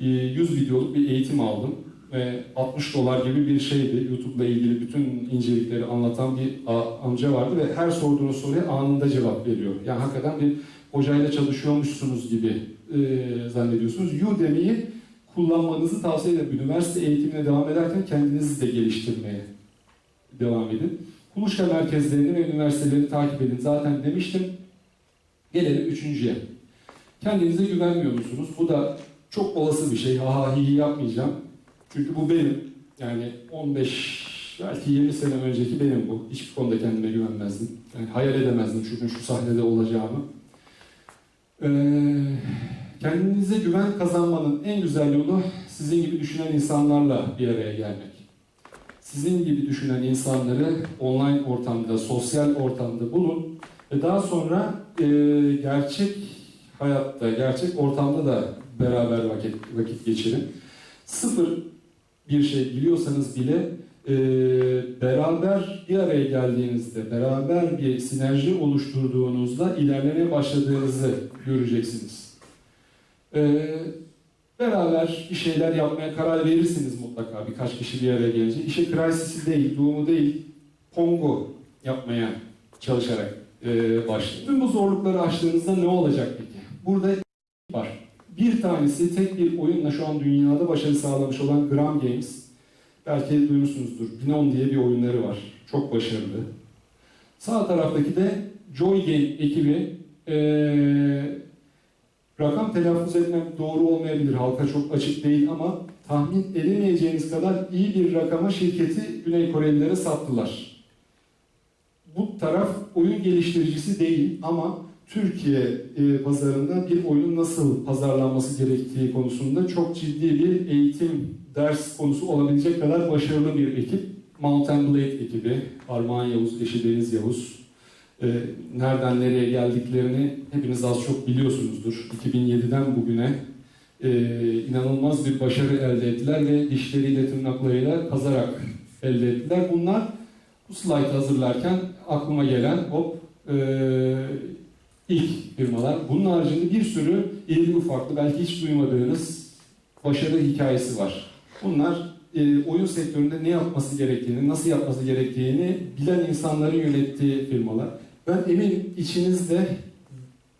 e, yüz videoluk bir eğitim aldım ve altmış dolar gibi bir şeydi. YouTube'la ilgili bütün incelikleri anlatan bir amca vardı ve her sorduğunuz soruya anında cevap veriyor. Yani hakikaten bir hocayla çalışıyormuşsunuz gibi e, zannediyorsunuz. Udemy'yi kullanmanızı tavsiye ederim. Üniversite eğitimine devam ederken kendinizi de geliştirmeye devam edin. Kuluçka merkezlerini ve üniversiteleri takip edin. Zaten demiştim. Gelelim üçüncüye. Kendinize güvenmiyor musunuz? Bu da çok olası bir şey. Ha ha hi hi yapmayacağım. Çünkü bu benim. Yani on beş belki yirmi sene önceki benim bu. Hiçbir konuda kendime güvenmezdim. Yani hayal edemezdim çünkü şu sahnede olacağımı. Ee, kendinize güven kazanmanın en güzel yolu sizin gibi düşünen insanlarla bir araya gelmek. Sizin gibi düşünen insanları online ortamda, sosyal ortamda bulun ve daha sonra e, gerçek hayatta, gerçek ortamda da beraber vakit, vakit geçirin. Sıfır bir şey biliyorsanız bile e, beraber bir araya geldiğinizde, beraber bir sinerji oluşturduğunuzda ilerlemeye başladığınızı göreceksiniz. E, beraber bir şeyler yapmaya karar verirsiniz mutlaka birkaç kişi bir araya gelince. İşe Crisis'i değil, Doom'u değil, Pongo yapmaya çalışarak e, başlayın. Tüm bu zorlukları aştığınızda ne olacak peki? Burada var. Bir tanesi tek bir oyunla şu an dünyada başarı sağlamış olan Gram Games. Belki duymuşsunuzdur. Dino diye bir oyunları var. Çok başarılı. Sağ taraftaki de Joy Game ekibi. Ee, rakam telaffuz etmek doğru olmayabilir. Halka çok açık değil ama tahmin edemeyeceğiniz kadar iyi bir rakama şirketi Güney Korelilere sattılar. Bu taraf oyun geliştiricisi değil ama Türkiye pazarında bir oyunun nasıl pazarlanması gerektiği konusunda çok ciddi bir eğitim, ders konusu olabilecek kadar başarılı bir ekip. Mountain Blade ekibi, Armağan Yavuz, eşi Deniz Yavuz. Ee, nereden nereye geldiklerini hepiniz az çok biliyorsunuzdur. iki bin yediden bugüne e, inanılmaz bir başarı elde ettiler ve dişleriyle, tırnaklarıyla kazarak elde ettiler. Bunlar bu slide hazırlarken aklıma gelen hop... E, İlk firmalar. Bunun haricinde bir sürü irili ufaklı, belki hiç duymadığınız başarı hikayesi var. Bunlar e, oyun sektöründe ne yapması gerektiğini, nasıl yapması gerektiğini bilen insanların yönettiği firmalar. Ben eminim içinizde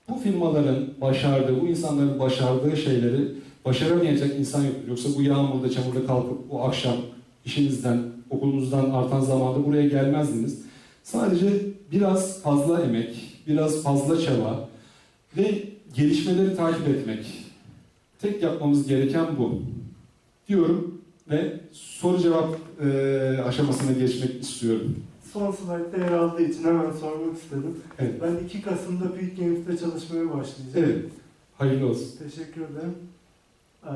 bu firmaların başardığı, bu insanların başardığı şeyleri başaramayacak insan yoktur. Yoksa bu yağmurda, çamurda kalkıp bu akşam işinizden, okulunuzdan artan zamanda buraya gelmezdiniz. Sadece biraz fazla emek, biraz fazla çaba ve gelişmeleri takip etmek. Tek yapmamız gereken bu diyorum ve soru cevap e, aşamasına geçmek istiyorum. Son slaytta yer aldığı için hemen sormak istedim. Evet. Ben iki Kasım'da Peak Games'te çalışmaya başlayacağım. Evet. Hayırlı olsun. Teşekkür ederim. Ee,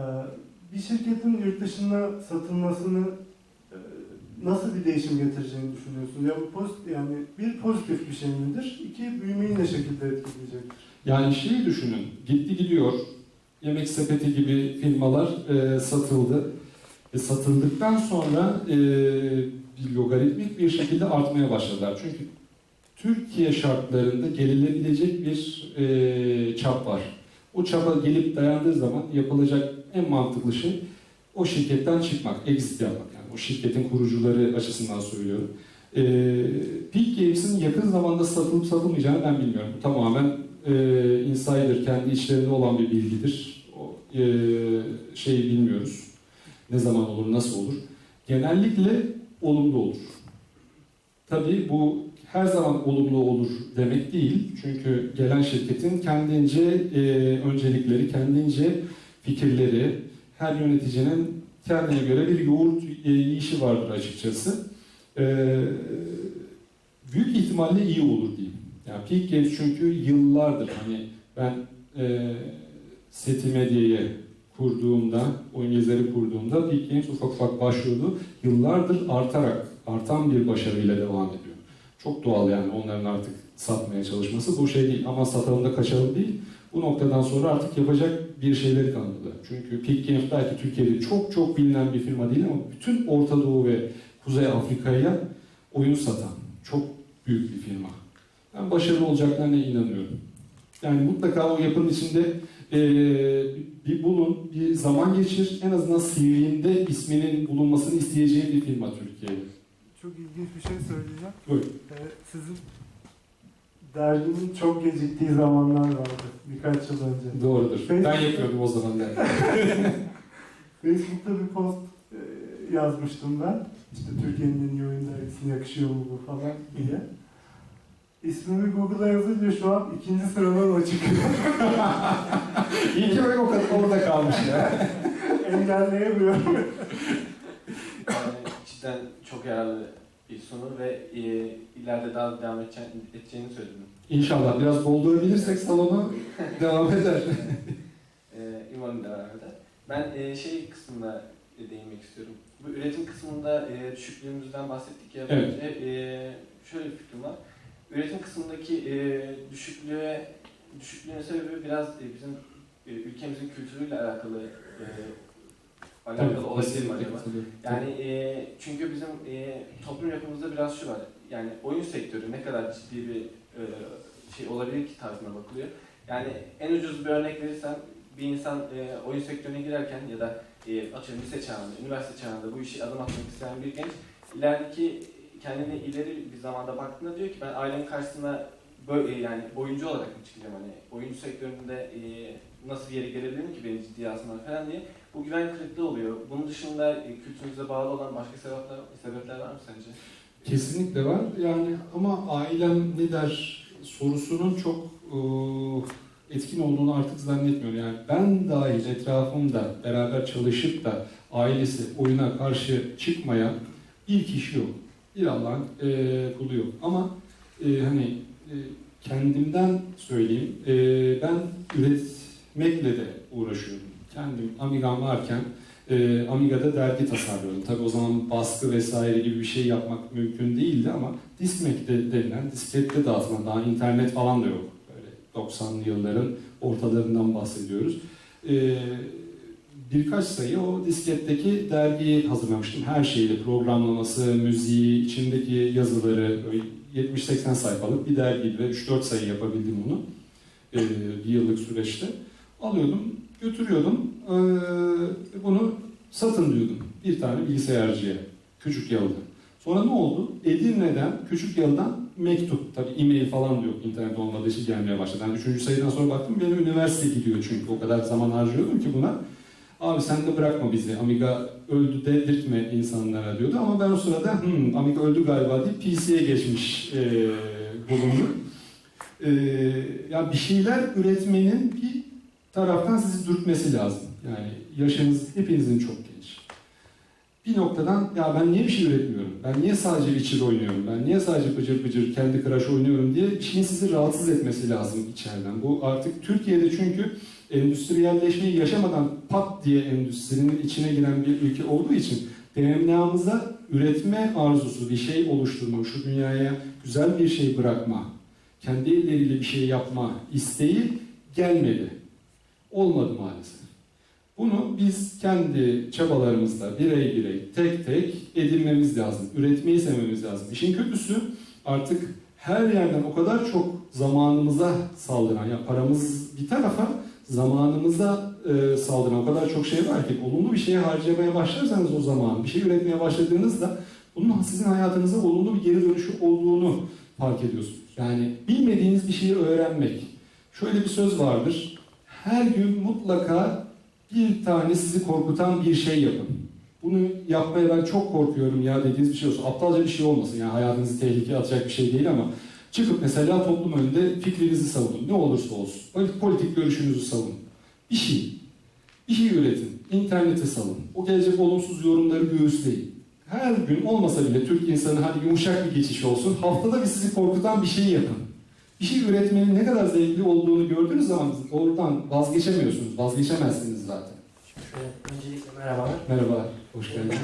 bir şirketin yurt dışına satılmasını e, nasıl bir değişim getireceğini düşünüyorsun? Ya bu pozitif, yani bir pozitif bir şey midir? İki, büyümeyi ne şekilde etkileyecektir? Yani şeyi düşünün, gitti gidiyor, Yemek Sepeti gibi firmalar e, satıldı. E, satıldıktan sonra e, bir logaritmik bir şekilde artmaya başladılar. Çünkü Türkiye şartlarında gelinebilecek bir e, çap var. O çapa gelip dayandığı zaman yapılacak en mantıklı şey o şirketten çıkmak, exit yapmak. Yani o şirketin kurucuları açısından söylüyorum. E, Peak Games'in yakın zamanda satılıp satılmayacağını ben bilmiyorum. Bu tamamen e, insider, kendi içlerinde olan bir bilgidir. O, e, şeyi bilmiyoruz. Ne zaman olur, nasıl olur. Genellikle olumlu olur. Tabii bu her zaman olumlu olur demek değil. Çünkü gelen şirketin kendince e, öncelikleri, kendince fikirleri, her yöneticinin kendine göre bir yoğurt yiyişi vardır açıkçası. E, büyük ihtimalle iyi olur diyeyim. Yani Peak Games çünkü yıllardır, hani ben e, Setmedia'ya kurduğumda, oyun gezileri kurduğumda Peak Games ufak ufak başlıyordu. Yıllardır artarak, artan bir başarıyla devam ediyor. Çok doğal yani onların artık satmaya çalışması. Bu şey değil, ama satalım da kaçalım değil. Bu noktadan sonra artık yapacak bir şeyleri kalmadı. Çünkü Peak Games belki Türkiye'de çok çok bilinen bir firma değil ama bütün Orta Doğu ve Kuzey Afrika'ya oyun satan çok büyük bir firma. Ben başarılı olacaklarına inanıyorum. Yani mutlaka o yapının içinde ee, bir bulun, bir zaman geçir. En azından C V'inde isminin bulunmasını isteyeceği bir firma Türkiye'de. Çok ilginç bir şey söyleyeceğim. Buyurun. Ee, sizin derginin çok geciktiği zamanlar vardı. Birkaç yıl önce. Doğrudur. Facebook'ta... Ben yapıyordum o zaman dergi. Facebook'ta bir post yazmıştım ben. İşte Türkiye'nin en iyi oyun dergisine yakışıyor mu bu falan diye. İsmimi Google'a yazınca şu an ikinci sıradan o çıkıyor. İyi ki ben o kadar orada kalmış ya. Engelleyemiyorum. Yani cidden çok yararlı bir sonu ve e, ileride daha devam edeceğini, edeceğini söyledim. İnşallah biraz doldurabilirsek salona devam eder. e, İman'ın devam eder. Ben e, şey kısmında değinmek istiyorum. Bu üretim kısmında e, düşüklüğümüzden bahsettik ya. Evet. Önce, e, şöyle bir fikrim var. Üretim kısmındaki e, düşüklüğe, düşüklüğün sebebi biraz e, bizim e, ülkemizin kültürüyle alakalı e, alakalı evet, olabilir mi acaba? Yani e, çünkü bizim e, toplum yapımızda biraz şu var. Yani oyun sektörü ne kadar ciddi bir e, şey olabilir ki tarzına bakılıyor. Yani en ucuz bir örnek verirsen bir insan e, oyun sektörüne girerken ya da e, atıyorum lise çağında, üniversite çağında bu işi adım atmak isteyen bir genç ilerideki kendine ileri bir zamanda baktığında diyor ki ben ailemin karşısına böyle, yani oyuncu olarak mı çıkacağım, hani oyuncu sektöründe e, nasıl bir yere gelebilirim ki beni ciddiye alsınlar falan diye. Bu güven kırıklığı oluyor. Bunun dışında e, kültürümüze bağlı olan başka sebepler, sebepler var mı sence? Kesinlikle var yani, ama ailem ne der sorusunun çok e, etkin olduğunu artık zannetmiyorum. Yani ben dahil etrafımda beraber çalışıp da ailesi oyuna karşı çıkmayan bir kişi yok. Bir Allah'ın e, kulu yok. Ama e, hani e, kendimden söyleyeyim, e, ben üretmekle de uğraşıyorum. Kendim Amiga'm varken e, Amiga'da dergi tasarlıyorum. Tabii o zaman baskı vesaire gibi bir şey yapmak mümkün değildi ama Discmac'te denilen, diskette dağıtılan, daha internet falan da yok. Böyle doksanlı yılların ortalarından bahsediyoruz. E, Birkaç sayı o disketteki dergiyi hazırlamıştım. Her şeyle, programlaması, müziği, içindeki yazıları, yetmiş seksen sayfalık bir dergiydi ve üç dört sayı yapabildim onu ee, bir yıllık süreçte. Alıyordum, götürüyordum, ee, bunu satın diyordum bir tane bilgisayarcıya, Küçükyalı'da. Sonra ne oldu? Edirne'den, Küçükyalı'dan mektup, tabii e-mail falan diyor, internet olmadığı için gelmeye başladı. Yani üçüncü sayıdan sonra baktım, benim üniversite gidiyor çünkü o kadar zaman harcıyordum ki buna. Abi sen de bırakma bizi, Amiga öldü dedirtme insanlara diyordu ama ben o sırada hımm Amiga öldü galiba deyip P C'ye geçmiş e, bulundum. E, yani bir şeyler üretmenin bir taraftan sizi dürtmesi lazım. Yani yaşınız hepinizin çok genç. Bir noktadan ya ben niye bir şey üretmiyorum, ben niye sadece Witcher oynuyorum, ben niye sadece pıcır pıcır kendi Crash oynuyorum diye bir şeyin sizi rahatsız etmesi lazım içeriden. Bu artık Türkiye'de çünkü endüstriyelleşmeyi yaşamadan pat diye endüstrinin içine giren bir ülke olduğu için D N A'mıza üretme arzusu, bir şey oluşturma, şu dünyaya güzel bir şey bırakma, kendi elleriyle bir şey yapma isteği gelmedi. Olmadı maalesef. Bunu biz kendi çabalarımızla birey birey, tek tek edinmemiz lazım. Üretmeyi sevmemiz lazım. İşin kötüsü artık her yerden o kadar çok zamanımıza saldıran, ya paramız bir tarafa, zamanımıza e, saldıran o kadar çok şey var ki olumlu bir şeye harcamaya başlarsanız o zaman, bir şey üretmeye başladığınızda bunun sizin hayatınıza olumlu bir geri dönüşü olduğunu fark ediyorsunuz. Yani bilmediğiniz bir şeyi öğrenmek. Şöyle bir söz vardır. Her gün mutlaka bir tane sizi korkutan bir şey yapın. Bunu yapmaya ben çok korkuyorum ya dediğiniz bir şey olsun. Aptalca bir şey olmasın. Yani hayatınızı tehlikeye atacak bir şey değil ama çıkıp mesela toplum önünde fikrinizi savunun. Ne olursa olsun. Politik görüşünüzü savunun. Bir şey. Bir şey üretin. İnternete salın. O gelecek olumsuz yorumları göğüsleyin. Her gün olmasa bile Türk insanı hadi yumuşak bir geçiş olsun. Haftada bir sizi korkutan bir şey yapın. Bir şey üretmenin ne kadar zevkli olduğunu gördüğünüz zaman oradan vazgeçemiyorsunuz. Vazgeçemezsiniz zaten. Şöyle, öncelikle merhabalar. Merhaba. Hoş geldiniz.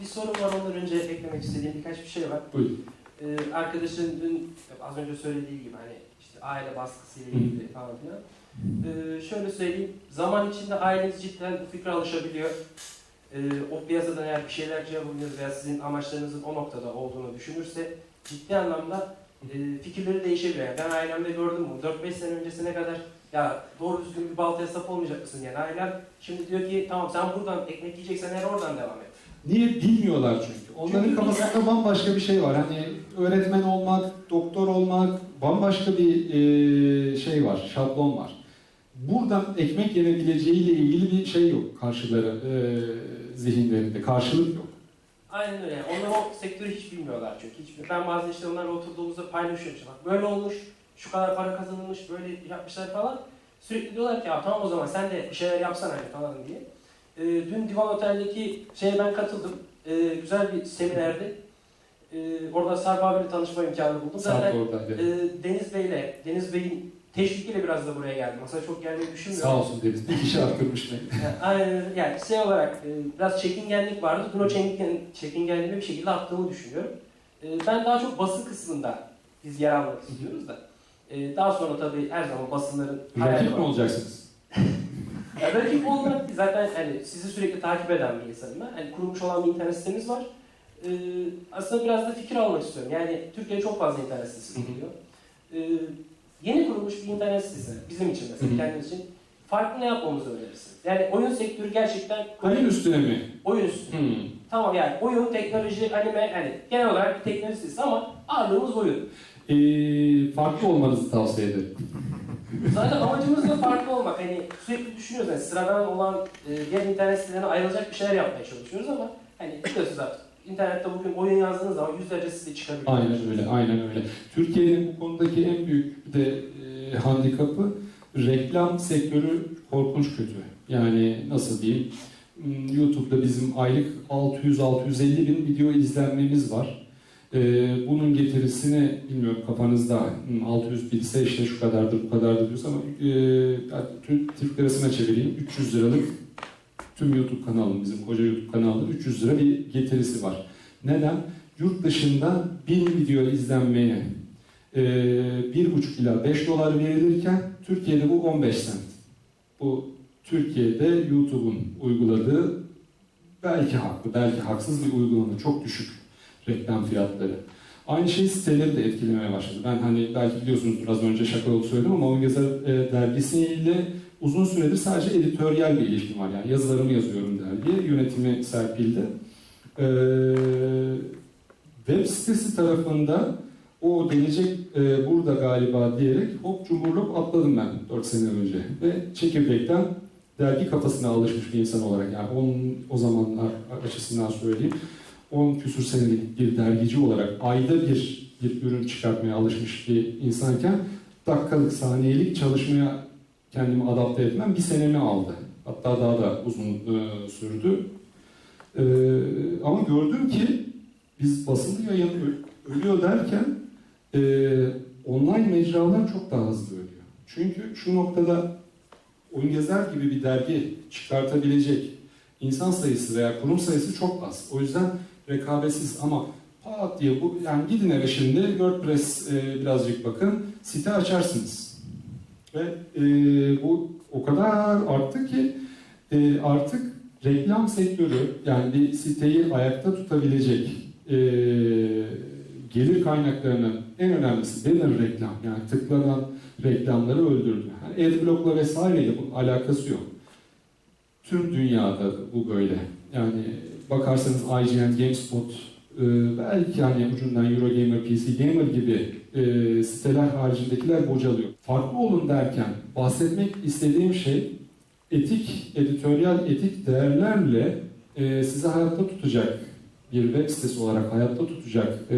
Bir sorum var, ondan önce eklemek istediğim birkaç bir şey var. Buyurun. Ee, arkadaşın dün az önce söylediği gibi hani işte aile baskısıyla ilgili falan filan. Ee, şöyle söyleyeyim, zaman içinde aileniz cidden bu fikre alışabiliyor. Ee, o piyasadan eğer bir şeyler cevabınız veya sizin amaçlarınızın o noktada olduğunu düşünürse ciddi anlamda e, fikirleri değişebiliyor. Yani ben ailemde gördüm bunu, dört beş sene öncesine kadar ya doğru düzgün bir baltaya sap olmayacak mısın yani ailem şimdi diyor ki tamam sen buradan ekmek yiyeceksen eğer oradan devam et. Niye? Bilmiyorlar çünkü. Onların çünkü kafasında bambaşka bir şey var. Hani öğretmen olmak, doktor olmak bambaşka bir e, şey var, şablon var. Buradan ekmek yenebileceğiyle ilgili bir şey yok karşıları, e, zihinlerinde. Karşılık yok. Aynen öyle. Onlar o sektörü hiç bilmiyorlar çünkü. Hiç, ben bazen işte onlarla oturduğumuzda paylaşıyorum. Bak böyle olmuş, şu kadar para kazanılmış, böyle yapmışlar falan. Sürekli diyorlar ki ya tamam o zaman sen de bir şeyler yapsana hani falan diye. E, dün Divan Otel'deki şeye ben katıldım. E, güzel bir seminerdi. E, orada Sarp abiyle tanışma imkanı buldum. Zaten e, Deniz Bey'le, Deniz Bey'in teşvikiyle biraz da buraya geldim. Aslında çok gelmeyi düşünmüyorum. Sağ olsun Deniz, bir kişi arttırmış beni. Yani, aynen, yani şey olarak e, biraz çekingenlik vardı. Dün o çekingenliğimi bir şekilde attığımı düşünüyorum. E, ben daha çok basın kısmında biz yer almak istiyoruz da. E, daha sonra tabii her zaman basınların hayali var. Mi olacaksınız? Yani rakip olarak zaten hani sizi sürekli takip eden bir insanım ben. Hani kurulmuş olan bir internet sitemiz var. Ee, aslında biraz da fikir almak istiyorum. Yani Türkiye'de çok fazla internet sitesi bulunuyor. Ee, yeni kurulmuş bir internet sitesi bizim için mesela, kendimiz için. Farklı ne yapmamızı önerirsin? Yani oyun sektörü gerçekten... Oyun üstüne mi? Oyun üstüne. Hmm. Tamam yani oyun, teknoloji, anime, yani genel olarak bir teknoloji sitesi ama ağırlığımız oyun. Ee, farklı olmanızı tavsiye ederim. Zaten amacımız da farklı olmak. Hani sürekli düşünüyoruz yani sıradan olan e, diğer internet sitelerine ayrılacak bir şeyler yapmaya çalışıyoruz ama hani biliyorsunuz artık internette bugün oyun yazdığınız zaman yüzlerce site çıkabiliyor. Aynen öyle, aynen öyle. Türkiye'nin bu konudaki en büyük de e, handikapı reklam sektörü korkunç kötü. Yani nasıl diyeyim? YouTube'da bizim aylık altı yüz altı yüz elli bin video izlenmemiz var. Ee, bunun getirisini bilmiyorum kafanızda altı yüz bin ise işte şu kadardır bu kadardır diyoruz ama e, Türk lirasına çevireyim üç yüz liralık tüm YouTube kanalım bizim koca YouTube kanalı üç yüz lira bir getirisi var. Neden? Yurt dışında bin video izlenmeye e, bir buçuk ila beş dolar verilirken Türkiye'de bu on beş sent. Bu Türkiye'de YouTube'un uyguladığı belki haklı belki haksız bir uygulama çok düşük. Reklam fiyatları. Aynı şey siteleri de etkilemeye başladı. Ben hani belki biliyorsunuzdur az önce şaka oldu söyledim ama Oyun Yazar e, dergisiyle uzun süredir sadece editoryal bir ilişkim var. Yani yazılarımı yazıyorum dergiye. Yönetimi Serpil'de. E, web sitesi tarafında o gelecek e, burada galiba diyerek hop cumhurluk atladım ben dört sene önce. Ve çekirdekten dergi kafasına alışmış bir insan olarak yani on, o zamanlar açısından söyleyeyim. on küsur senelik bir dergici olarak ayda bir, bir ürün çıkartmaya alışmış bir insanken dakikalık, saniyelik çalışmaya kendimi adapte etmem bir senemi aldı. Hatta daha da uzun e, sürdü. E, ama gördüm ki biz basılı yayın ölüyor derken e, online mecralar çok daha hızlı ölüyor. Çünkü şu noktada Oyun Gezer gibi bir dergi çıkartabilecek insan sayısı veya kurum sayısı çok az. O yüzden rekabetsiz ama pat diye bu yani gidin eve şimdi WordPress e, birazcık bakın site açarsınız ve e, bu o kadar arttı ki e, artık reklam sektörü yani bir siteyi ayakta tutabilecek e, gelir kaynaklarının en önemlisi banner reklam yani tıklanan reklamları öldürdü. Yani adblock'la vesaireyle bunun alakası yok. Tüm dünyada bu böyle yani. bakarsanız I G N, GameSpot, e, belki hani ucundan Eurogamer, P C Gamer gibi e, siteler haricindekiler bocalıyor. Farklı olun derken bahsetmek istediğim şey etik, editoryal etik değerlerle e, sizi hayatta tutacak bir web sitesi olarak hayatta tutacak e,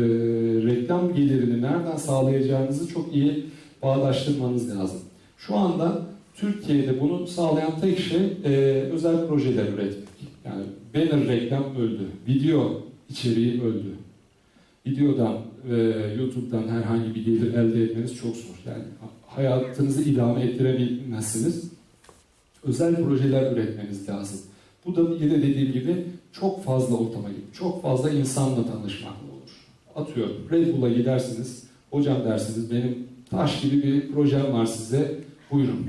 reklam gelirini nereden sağlayacağınızı çok iyi bağdaştırmanız lazım. Şu anda Türkiye'de bunu sağlayan tek şey e, özel projeler üretmek. Yani banner reklam öldü, video içeriği öldü. Videodan ve YouTube'dan herhangi bir gelir elde etmeniz çok zor. Yani hayatınızı idame ettirebilmezsiniz. Özel projeler üretmeniz lazım. Bu da yine dediğim gibi çok fazla ortama gidip, çok fazla insanla tanışmakla olur. Atıyorum, Red Bull'a gidersiniz, hocam dersiniz, benim taş gibi bir projem var size, buyurun.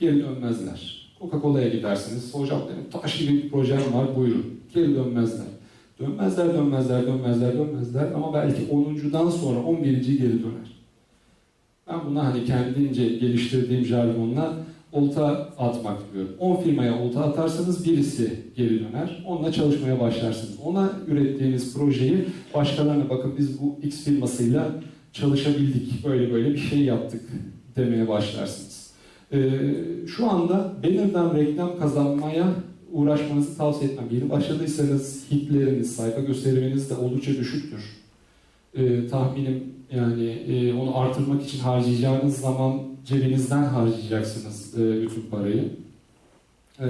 Geri dönmezler. Coca-Cola'ya gidersiniz, hocam benim taş gibi bir projem var, buyurun. Geri dönmezler. Dönmezler, dönmezler, dönmezler, dönmezler ama belki onuncudan sonra on birinci geri döner. Ben buna hani kendince geliştirdiğim jargonla olta atmak diyorum. on firmaya olta atarsanız birisi geri döner. Onunla çalışmaya başlarsınız. Ona ürettiğiniz projeyi başkalarına bakın biz bu X firmasıyla çalışabildik. Böyle böyle bir şey yaptık demeye başlarsınız. Ee, şu anda banner'dan reklam kazanmaya uğraşmanızı tavsiye etmem. Yeni başladıysanız hitleriniz, sayfa gösteriminiz de oldukça düşüktür. Ee, tahminim yani e, onu artırmak için harcayacağınız zaman cebinizden harcayacaksınız e, bütün parayı. E,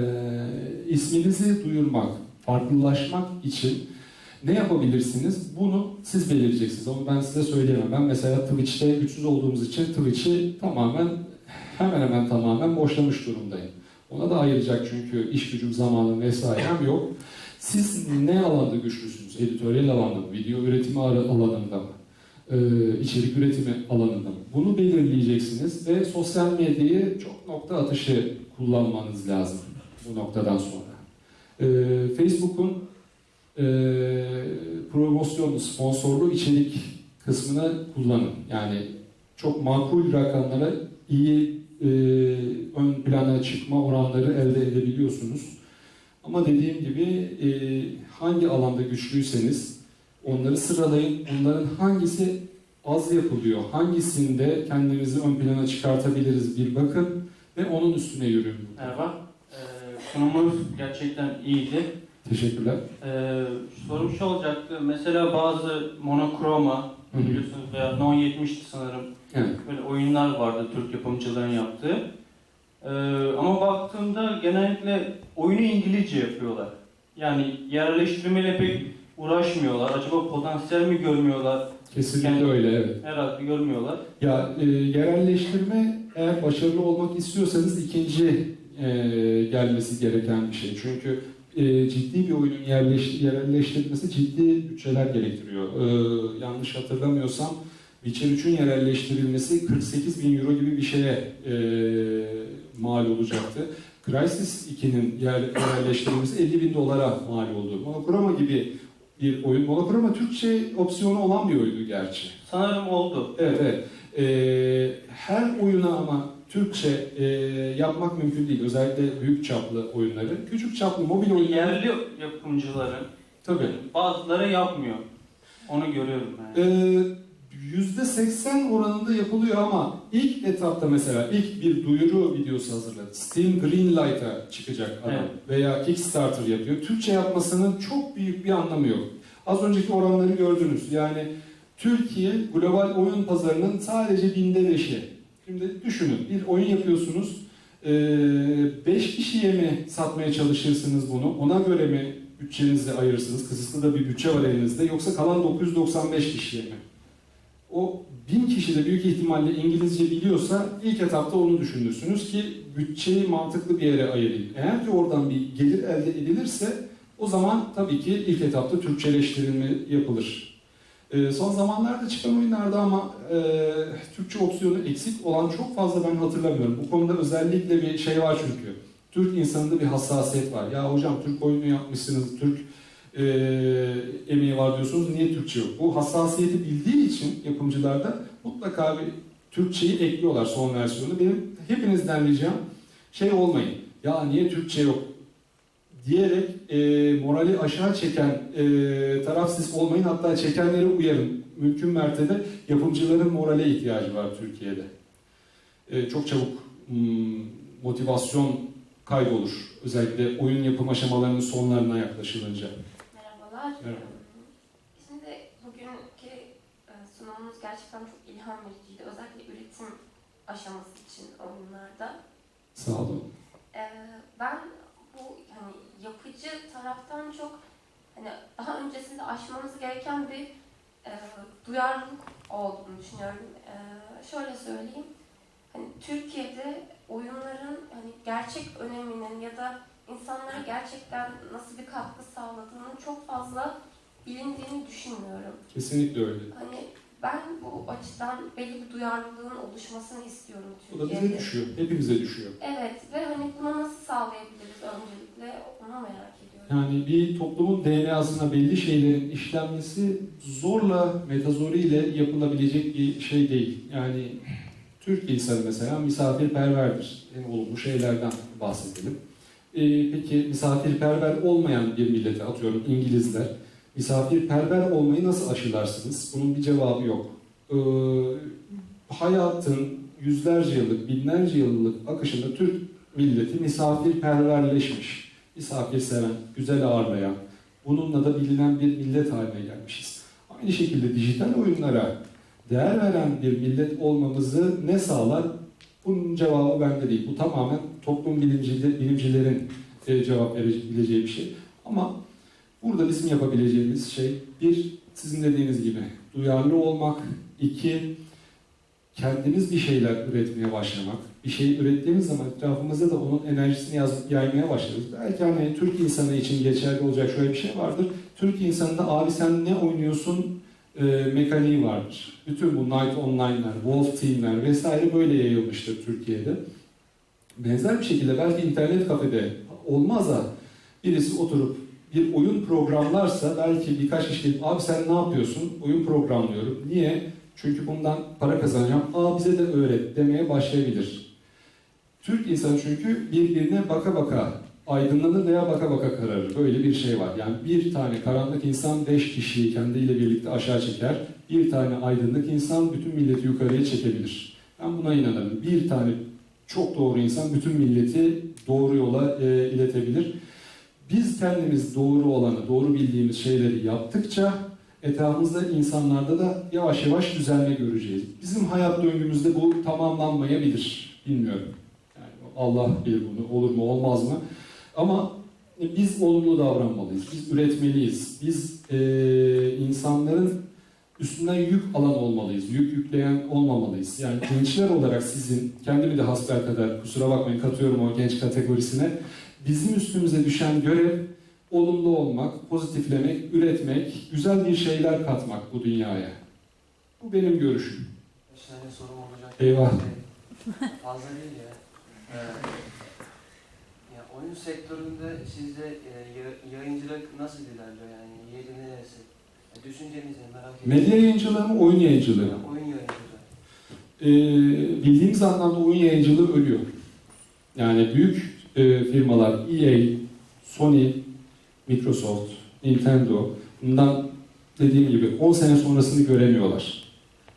isminizi duyurmak, farklılaşmak için ne yapabilirsiniz? Bunu siz belirleyeceksiniz. Onu ben size söyleyemem. Ben mesela Twitch'te güçsüz olduğumuz için Twitch'i tamamen, hemen hemen tamamen boşlamış durumdayım. Ona da ayıracak çünkü iş gücüm, zamanım vesairem yok. Siz ne alanda güçlüsünüz? Editoryal alanda mı? Video üretimi alanında mı? Ee, içerik üretimi alanında mı? Bunu belirleyeceksiniz ve sosyal medyayı çok nokta atışı kullanmanız lazım bu noktadan sonra. Ee, Facebook'un e, promosyonu, sponsorlu içerik kısmını kullanın. Yani çok makul rakamlara iyi e, ön plana çıkma oranları elde edebiliyorsunuz. Ama dediğim gibi e, hangi alanda güçlüyseniz onları sıralayın. Bunların hangisi az yapılıyor, hangisinde kendimizi ön plana çıkartabiliriz bir bakın ve onun üstüne yürüyün. Merhaba, ee, sunumumuz gerçekten iyiydi. Teşekkürler. Ee, sorum şu olacaktı, mesela bazı Monokroma biliyorsunuz veya Non yetmişti sanırım, evet, böyle oyunlar vardı Türk yapımcıların yaptığı. Ee, ama baktığımda genellikle oyunu İngilizce yapıyorlar. Yani yerleştirmeyle pek uğraşmıyorlar. Acaba potansiyel mi görmüyorlar? Kesinlikle yani, öyle, evet. Herhalde görmüyorlar. Ya e, yerelleştirme eğer başarılı olmak istiyorsanız ikinci e, gelmesi gereken bir şey. Çünkü e, ciddi bir oyunun yerleş, yerelleştirilmesi ciddi bütçeler gerektiriyor. E, yanlış hatırlamıyorsam Witcher üçün yerelleştirilmesi kırk sekiz bin euro gibi bir şeye e, mal olacaktı. Crysis ikinin yer, yerelleştirilmesi elli bin dolara mal oldu. Monokroma gibi bir oyun. Monokroma Türkçe opsiyonu olan bir oyundu gerçi. Sanırım oldu. Evet, evet. Ee, her oyuna ama Türkçe e, yapmak mümkün değil. Özellikle büyük çaplı oyunları. Küçük çaplı mobil oyunları. Yerli yapımcıların tabii bazıları yapmıyor. Onu görüyorum ben. Yani. Ee, yüzde seksen oranında yapılıyor ama ilk etapta mesela ilk bir duyuru videosu hazırladı. Steam Greenlight'a çıkacak adam, evet, veya Kickstarter yapıyor. Türkçe yapmasının çok büyük bir anlamı yok. Az önceki oranları gördünüz. Yani Türkiye global oyun pazarının sadece binde beşi. Şimdi düşünün bir oyun yapıyorsunuz. beş kişiye mi satmaya çalışırsınız bunu? Ona göre mi bütçenizi ayırırsınız? Kısıtlı da bir bütçe var elinizde. Yoksa kalan dokuz yüz doksan beş kişiye mi? O bin kişi de büyük ihtimalle İngilizce biliyorsa ilk etapta onu düşünürsünüz ki bütçeyi mantıklı bir yere ayırayım. Eğer ki oradan bir gelir elde edilirse o zaman tabii ki ilk etapta Türkçeleştirilme yapılır. Ee, son zamanlarda çıkan oyunlarda ama e, Türkçe opsiyonu eksik olan çok fazla ben hatırlamıyorum. Bu konuda özellikle bir şey var çünkü. Türk insanında bir hassasiyet var. Ya hocam Türk oyunu yapmışsınız, Türk E, emeği var diyorsunuz, niye Türkçe yok? Bu hassasiyeti bildiği için yapımcılarda mutlaka bir Türkçeyi ekliyorlar son versiyonunu. Benim hepinizden ricam şey olmayın, ya niye Türkçe yok diyerek e, morali aşağı çeken e, taraf siz olmayın, hatta çekenleri uyarın. Mümkün mertebe yapımcıların morale ihtiyacı var Türkiye'de. E, çok çabuk hmm, motivasyon kaybolur. Özellikle oyun yapım aşamalarının sonlarına yaklaşılınca. Merhabalar. Merhaba. Şimdi bugünkü sunumunuz gerçekten çok ilham vericiydi. Özellikle üretim aşaması için oyunlarda. Sağ olun. Ee, ben bu hani yapıcı taraftan çok hani daha öncesinde aşmamız gereken bir e, duyarlılık olduğunu düşünüyorum. E, şöyle söyleyeyim. Hani Türkiye'de oyunların hani gerçek öneminin ya da insanlara gerçekten nasıl bir katkı sağladığının çok fazla bilindiğini düşünmüyorum. Kesinlikle öyle. Hani ben bu açıdan belli bir duyarlılığın oluşmasını istiyorum Türkiye'de. O da bize düşüyor, hepimize düşüyor. Evet ve hani bunu nasıl sağlayabiliriz öncelikle onu merak ediyorum. Yani bir toplumun D N A'sına belli şeylerin işlenmesi zorla, metazoriyle yapılabilecek bir şey değil. Yani Türk insanı mesela misafirperverdir. En olumlu şeylerden bahsedelim. Ee, peki misafirperver olmayan bir millete, atıyorum İngilizler, misafirperver olmayı nasıl aşılarsınız? Bunun bir cevabı yok. Ee, hayatın yüzlerce yıllık, binlerce yıllık akışında Türk milleti misafirperverleşmiş, misafirseven, güzel ağırlayan, bununla da bilinen bir millet haline gelmişiz. Aynı şekilde dijital oyunlara değer veren bir millet olmamızı ne sağlar? Bunun cevabı bende değil. Bu tamamen toplum bilimciler, bilimcilerin e, cevap verebileceği bir şey. Ama burada bizim yapabileceğimiz şey, bir, sizin dediğiniz gibi duyarlı olmak, iki, kendimiz bir şeyler üretmeye başlamak. Bir şey ürettiğimiz zaman etrafımızda da onun enerjisini yazıp yaymaya başlarız. Belki hani Türk insanı için geçerli olacak şöyle bir şey vardır. Türk insanında abi sen ne oynuyorsun E, mekaniği vardır. Bütün bu Night Online'lar, Wolf Team'ler vesaire böyle yayılmıştır Türkiye'de. Benzer bir şekilde belki internet kafede olmaz da birisi oturup bir oyun programlarsa belki birkaç kişi gelip abi sen ne yapıyorsun? Oyun programlıyorum. Niye? Çünkü bundan para kazanacağım. Aa bize de öğret demeye başlayabilir. Türk insanı çünkü birbirine baka baka aydınlanır veya baka baka kararır. Böyle bir şey var. Yani bir tane karanlık insan beş kişiyi kendiyle birlikte aşağı çeker. Bir tane aydınlık insan bütün milleti yukarıya çekebilir. Ben buna inanırım. Bir tane çok doğru insan bütün milleti doğru yola e, iletebilir. Biz kendimiz doğru olanı, doğru bildiğimiz şeyleri yaptıkça etrafımızda insanlarda da yavaş yavaş düzenle göreceğiz. Bizim hayat döngümüzde bu tamamlanmayabilir. Bilmiyorum. Yani Allah bilir bunu. Olur mu olmaz mı? Ama biz olumlu davranmalıyız, biz üretmeliyiz, biz e, insanların üstünden yük alan olmalıyız, yük yükleyen olmamalıyız. Yani gençler olarak sizin, kendimi de hasbelkader, kusura bakmayın katıyorum o genç kategorisine, bizim üstümüze düşen görev olumlu olmak, pozitiflemek, üretmek, güzel bir şeyler katmak bu dünyaya. Bu benim görüşüm. Beş tane sorum olacak. Eyvah. Fazla değil ya. Evet. Oyun sektöründe sizde e, yayıncılık nasıl ilerliyor yani? Yeri neresi? E, düşüncenizi merak ediyorum. Medya yayıncılığı mı, oyun yayıncılığı mı? Oyun yayıncılığı. E, bildiğimiz anlamda oyun yayıncılığı ölüyor. Yani büyük e, firmalar E A, Sony, Microsoft, Nintendo, bundan dediğim gibi on sene sonrasını göremiyorlar.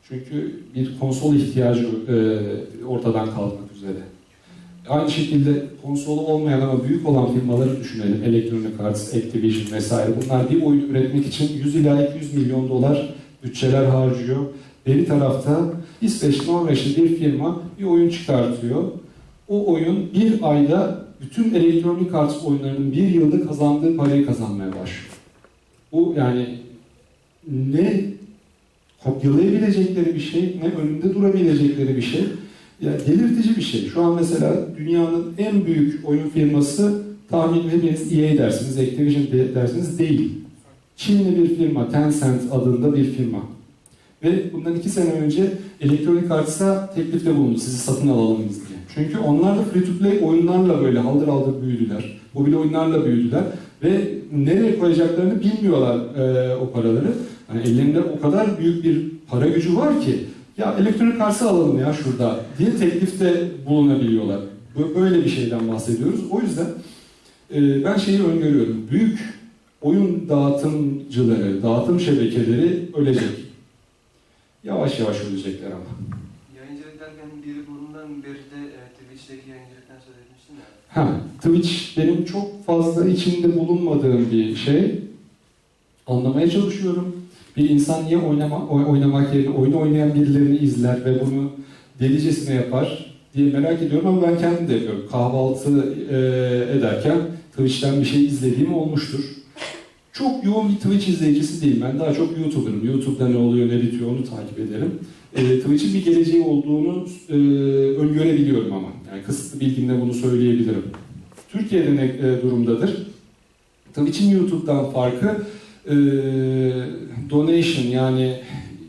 Çünkü bir konsol ihtiyacı e, ortadan kalkmak üzere. Aynı şekilde konsolu olmayan ama büyük olan firmaları düşünelim. Electronic Arts, Activision vesaire. Bunlar bir oyun üretmek için yüz ila iki yüz milyon dolar bütçeler harcıyor. Beri tarafta İsveç-Norveçli bir firma bir oyun çıkartıyor. O oyun bir ayda bütün Electronic Arts oyunlarının bir yılda kazandığı parayı kazanmaya başlıyor. Bu yani ne kopyalayabilecekleri bir şey, ne önünde durabilecekleri bir şey. Ya delirtici bir şey. Şu an mesela dünyanın en büyük oyun firması tahmin edebiliriz E A dersiniz, Activision dersiniz değil. Çinli bir firma, Tencent adında bir firma. Ve bundan iki sene önce Electronic Arts'a teklifte bulundu, sizi satın alalım biz diye. Çünkü onlar da free to play oyunlarla böyle haldır haldır büyüdüler. Mobil oyunlarla büyüdüler. Ve nereye koyacaklarını bilmiyorlar e, o paraları. Yani ellerinde o kadar büyük bir para gücü var ki ya elektronik arsa alalım ya şurada diye teklifte bulunabiliyorlar. Böyle bir şeyden bahsediyoruz. O yüzden e, ben şeyi öngörüyorum. Büyük oyun dağıtımcıları, dağıtım şebekeleri ölecek. Yavaş yavaş ölecekler ama. Yayıncılık derken biri bundan beri de e, Twitch'teki yayıncılıktan söz etmiştin ya. Ha, Twitch benim çok fazla içinde bulunmadığım bir şey. Anlamaya çalışıyorum. Bir insan niye oynama, oynamak yerine oyunu oynayan birilerini izler ve bunu delicesine yapar diye merak ediyorum ama ben kendim de yapıyorum. Kahvaltı e, ederken Twitch'ten bir şey izlediğim olmuştur. Çok yoğun bir Twitch izleyicisi değilim. Ben daha çok YouTuber'ım. YouTube'da ne oluyor, ne bitiyor onu takip ederim. E, Twitch'in bir geleceği olduğunu e, öngörebiliyorum ama. Yani kısıtlı bilgimle bunu söyleyebilirim. Türkiye'de ne e, durumdadır? Twitch'in YouTube'dan farkı e, donation yani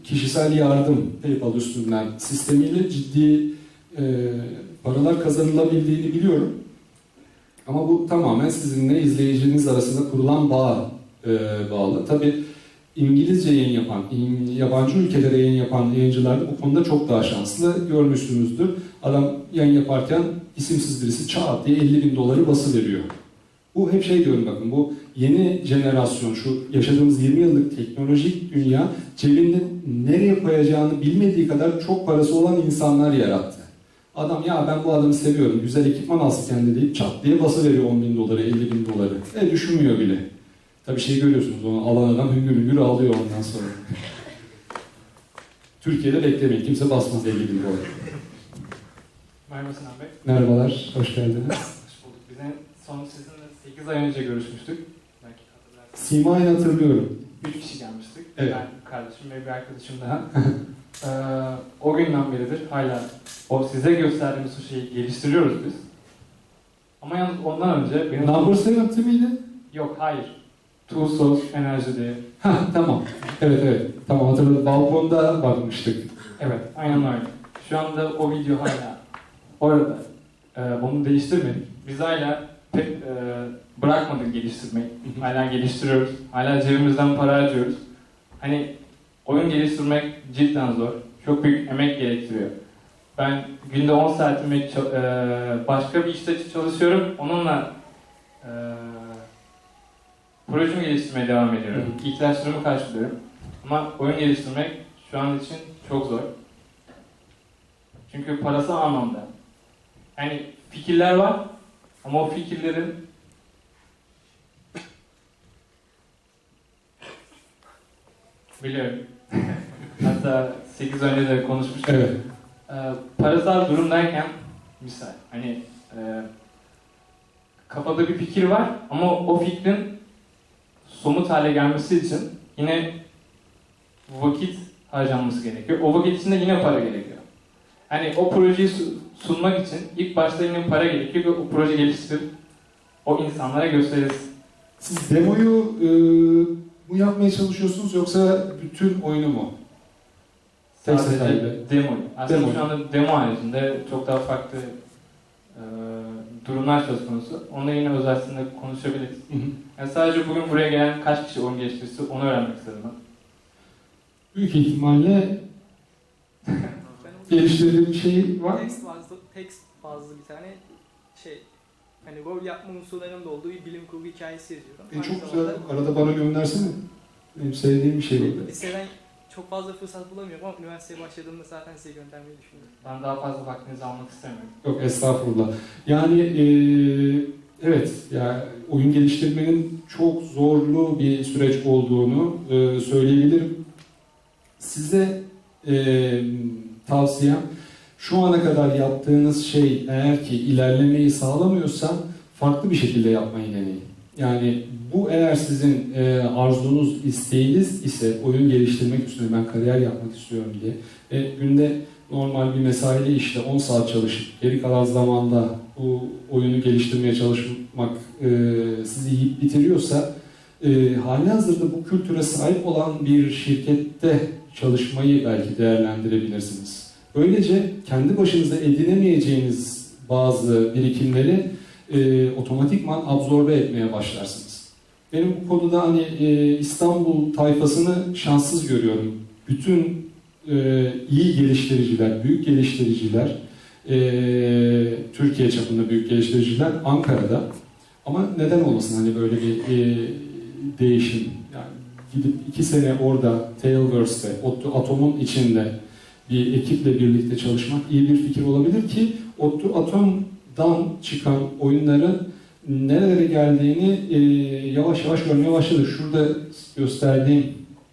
kişisel yardım PayPal üstünden sistemiyle ciddi e, paralar kazanılabildiğini biliyorum. Ama bu tamamen sizinle izleyiciniz arasında kurulan bağ e, bağlı. Tabii İngilizce yayın yapan, yabancı ülkelere yayın yapan yayıncılar da bu konuda çok daha şanslı, görmüşsünüzdür. Adam yayın yaparken isimsiz birisi çat diye elli bin doları basıveriyor. Bu hep şey diyorum bakın, bu yeni jenerasyon, şu yaşadığımız yirmi yıllık teknolojik dünya cebinde nereye koyacağını bilmediği kadar çok parası olan insanlar yarattı. Adam ya ben bu adamı seviyorum, güzel ekipman alsın kendi deyip çat diye basıveriyor on bin doları, elli bin doları. E düşünmüyor bile. Tabii şey görüyorsunuz, onu alan adam hüngür hüngür ağlıyor ondan sonra. Türkiye'de beklemeyin, kimse basmaz elli bin doları. Merhaba Sinan Bey. Merhabalar, hoş geldiniz. Hoş bulduk. Bizim son sizinle sekiz ay önce görüşmüştük. Belki hatırlarsınız. Sima'yı hatırlıyorum. üç kişi gelmiştik. Evet. Ben, kardeşim ve bir arkadaşım daha. Ee, o günden beridir hala o size gösterdiğimiz o şeyi geliştiriyoruz biz. Ama yalnız ondan önce benim... Numbers'ı yaptı mıydı? Yok, hayır. Two Source Enerji diye. Ha tamam. Evet evet. Tamam hatırladım. Balkonda bakmıştık. Evet, aynen öyle. Şu anda o video hala orada. Ee, onu değiştirmedik. Biz hala pek e, bırakmadık geliştirmeyi. Hala geliştiriyoruz. Hala cebimizden para harcıyoruz. Hani... Oyun geliştirmek cidden zor. Çok büyük emek gerektiriyor. Ben günde on saatimi başka bir işte çalışıyorum. Onunla e, projemi geliştirmeye devam ediyorum. İhtiyaçlarımı karşılıyorum. Ama oyun geliştirmek şu an için çok zor. Çünkü parası anlamda. Yani fikirler var ama o fikirlerin biliyorum. Hatta sekiz önce de konuşmuştuk. Evet. Ee, parasal durumdayken misal hani e, kafada bir fikir var ama o fikrin somut hale gelmesi için yine vakit harcanması gerekiyor. O vakit içinde yine para gerekiyor. Hani o projeyi sunmak için ilk başta yine para gerekiyor ve o proje geliştirip o insanlara gösteririz. Siz demoyu ıı... bu yapmaya çalışıyorsunuz yoksa bütün oyunu mu? Sadece demoyu. Aslında demo. Şu anda demo haricinde çok daha farklı e, durumlar söz konusu. Onunla yine özellikle konuşabiliriz. Yani sadece bugün buraya gelen kaç kişi oyun geliştirisi onu öğrenmek istedim ben. Büyük ihtimalle geliştirdiğim şey var. Text bazlı, text bazlı bir tane şey. Hani rol yapma unsurlarının da olduğu bir bilim kurgu hikayesi yazıyorum. E çok güzel. Arada bana göndersene. Benim sevdiğim bir şey oldu. Liseden çok fazla fırsat bulamıyorum ama üniversiteye başladığımda zaten size göndermeyi düşünüyorum. Ben daha fazla vaktinizi almak istemiyorum. Yok estağfurullah. Yani e, evet, yani oyun geliştirmenin çok zorlu bir süreç olduğunu e, söyleyebilirim. Size e, tavsiyem, şu ana kadar yaptığınız şey eğer ki ilerlemeyi sağlamıyorsa farklı bir şekilde yapmayı deneyin. Yani bu eğer sizin e, arzunuz, isteğiniz ise oyun geliştirmek üstüne ben kariyer yapmak istiyorum diye e, günde normal bir mesaili işte on saat çalışıp geri kalan zamanda bu oyunu geliştirmeye çalışmak e, sizi yiyip bitiriyorsa e, halihazırda bu kültüre sahip olan bir şirkette çalışmayı belki değerlendirebilirsiniz. Böylece kendi başınıza edinemeyeceğiniz bazı birikimleri e, otomatikman absorbe etmeye başlarsınız. Benim bu konuda hani e, İstanbul tayfasını şanssız görüyorum. Bütün e, iyi geliştiriciler, büyük geliştiriciler, e, Türkiye çapında büyük geliştiriciler Ankara'da. Ama neden olmasın hani böyle bir e, değişim? Yani gidip iki sene orada Tailverse'de, Atom'un içinde bir ekiple birlikte çalışmak iyi bir fikir olabilir ki Atom'dan çıkan oyunların nerelere geldiğini e, yavaş yavaş görmeye başladı. Şurada gösterdiğim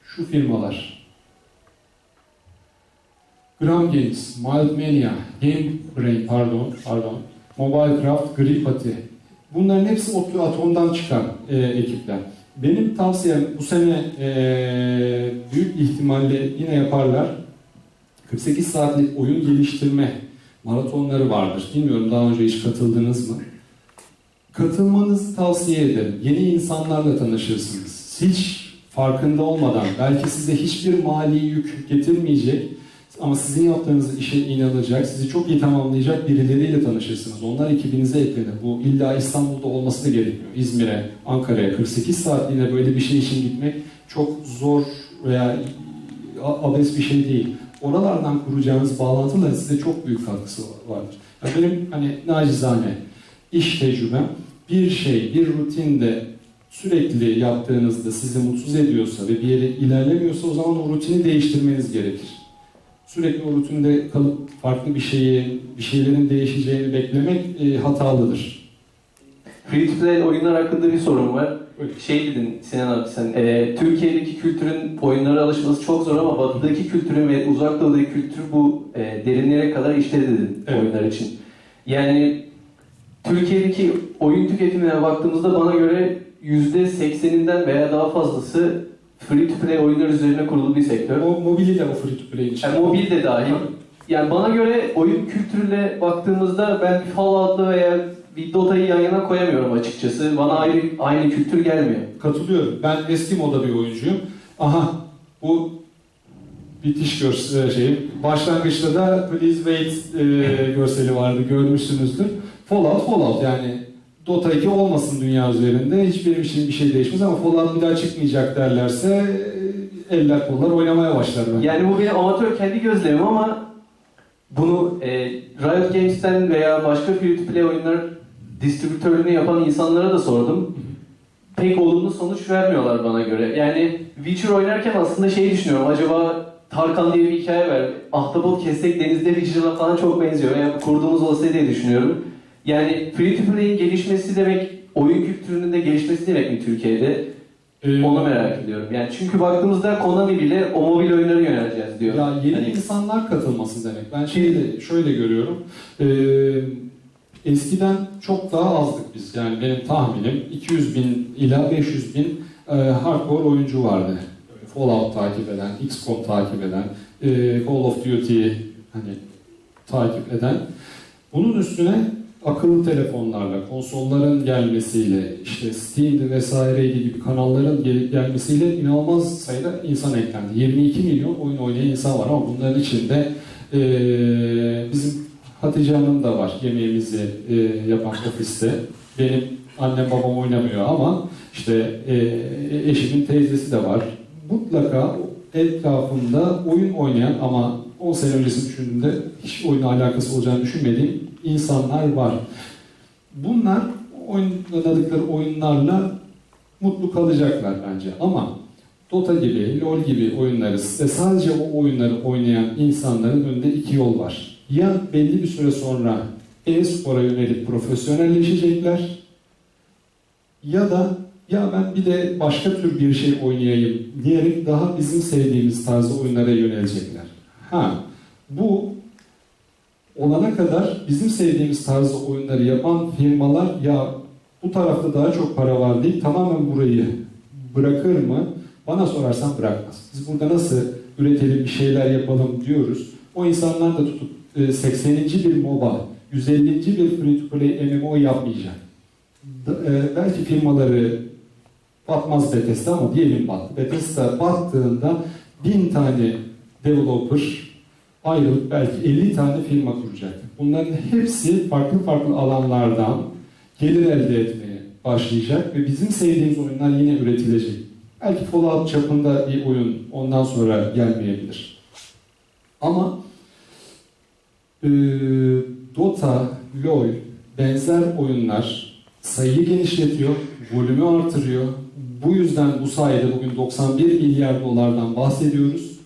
şu firmalar. Gram Games, Mild Mania, Game Brain, pardon, pardon, Mobile Craft, Grip Party. Bunların hepsi Atom'dan çıkan e, ekipler. Benim tavsiyem bu sene e, büyük ihtimalle yine yaparlar. kırk sekiz saatlik oyun geliştirme maratonları vardır. Bilmiyorum daha önce hiç katıldınız mı? Katılmanızı tavsiye ederim. Yeni insanlarla tanışırsınız. Hiç farkında olmadan, belki size hiçbir mali yük getirmeyecek ama sizin yaptığınız işe inanacak, sizi çok iyi tamamlayacak birileriyle tanışırsınız. Onlar ekibinize eklenir. Bu illa İstanbul'da olması da gerekmiyor. İzmir'e, Ankara'ya kırk sekiz saatliğine böyle bir şey için gitmek çok zor veya abes bir şey değil. Oralardan kuracağınız bağlantılar size çok büyük katkısı vardır. Yani benim hani nacizane iş tecrübem, bir şey, bir rutinde sürekli yaptığınızda sizi mutsuz ediyorsa ve bir yere ilerlemiyorsa o zaman o rutini değiştirmeniz gerekir. Sürekli o rutinde kalıp farklı bir şeyi, bir şeylerin değişeceğini beklemek e, hatalıdır. Free to play oyunlar hakkında bir sorun var. Şey dedin Sinan abi sen, e, Türkiye'deki kültürün oyunlara alışması çok zor ama batıdaki kültürün ve uzak doğudaki kültür bu e, derinlere kadar işledi dedin, evet, oyunlar için. Yani Türkiye'deki oyun tüketimine baktığımızda bana göre yüzde sekseninden veya daha fazlası free to play oyunlar üzerine kurulu bir sektör. O mobili de o free to play için. Yani mobil de dahil. Yani bana göre oyun kültürüne baktığımızda ben bir Fallout'la veya bir Dota'yı yan yana koyamıyorum açıkçası. Bana ayrı, aynı kültür gelmiyor. Katılıyorum. Ben eski moda bir oyuncuyum. Aha bu bitiş görseli. Başlangıçta da Please Wait e, görseli vardı. Görmüşsünüzdür. Fallout, Fallout yani Dota iki olmasın dünya üzerinde, hiçbir için bir şey değişmez ama Fallout bir daha çıkmayacak derlerse eller kollar oynamaya başlar. Ben. Yani bu benim amatör kendi gözlemim ama bunu e, Riot Games'ten veya başka free to play oyunlar distribütörlüğünü yapan insanlara da sordum. Pek olumlu sonuç vermiyorlar bana göre. Yani Witcher oynarken aslında şey düşünüyorum, acaba Tarkan diye bir hikaye var. Ahtapot kessek denizde Witcher'a falan çok benziyor. Yani kurduğumuz olsaydı diye düşünüyorum. Yani free to play'in gelişmesi demek, oyun kültürünün de gelişmesi demek mi Türkiye'de? Ee, Onu merak ediyorum. Yani çünkü baktığımızda Konami bile o mobil oyunları yöneleceğiz diyor. Ya yeni hani... insanlar katılması demek. Ben şeyi de şöyle görüyorum. Ee, eskiden çok daha azdık biz. Yani benim tahminim iki yüz bin ila beş yüz bin e, hardcore oyuncu vardı. Fallout takip eden, X COM takip eden, e, Call of Duty'yi hani takip eden. Bunun üstüne akıllı telefonlarla, konsolların gelmesiyle, işte Steam vesaire gibi kanalların gelip gelmesiyle inanılmaz sayıda insan eklendi. yirmi iki milyon oyun oynayan insan var ama bunların içinde e, bizim Hatice Hanım da var yemeğimizi e, yapan ofiste. Benim annem babam oynamıyor ama işte e, eşimin teyzesi de var. Mutlaka etrafımda oyun oynayan ama on sene öncesi düşündüğümde hiç oyunla alakası olacağını düşünmediğim insanlar var. Bunlar oynadıkları oyunlarla mutlu kalacaklar bence ama Dota gibi, LoL gibi oyunları, sadece o oyunları oynayan insanların önünde iki yol var. Ya belli bir süre sonra e-spora yönelip profesyonelleşecekler ya da ya ben bir de başka tür bir şey oynayayım diyerek daha bizim sevdiğimiz tarzı oyunlara yönelecekler. Ha, bu olana kadar bizim sevdiğimiz tarzda oyunları yapan firmalar ya bu tarafta daha çok para var değil, tamamen burayı bırakır mı? Bana sorarsan bırakmaz. Biz burada nasıl üretelim, bir şeyler yapalım diyoruz. O insanlar da tutup sekseninci bir MOBA, yüz ellinci bir free to play M M O yapmayacak. Belki firmaları batmaz Bethesda ama diyelim battı. Bethesda battığında bin tane developer ayrılıp belki elli tane firma kuracak. Bunların hepsi farklı farklı alanlardan gelir elde etmeye başlayacak ve bizim sevdiğimiz oyunlar yine üretilecek. Belki Fallout çapında bir oyun ondan sonra gelmeyebilir. Ama e, Dota, LoL, benzer oyunlar sayıyı genişletiyor, volümü artırıyor. Bu yüzden bu sayede bugün doksan bir milyar dolardan bahsediyoruz.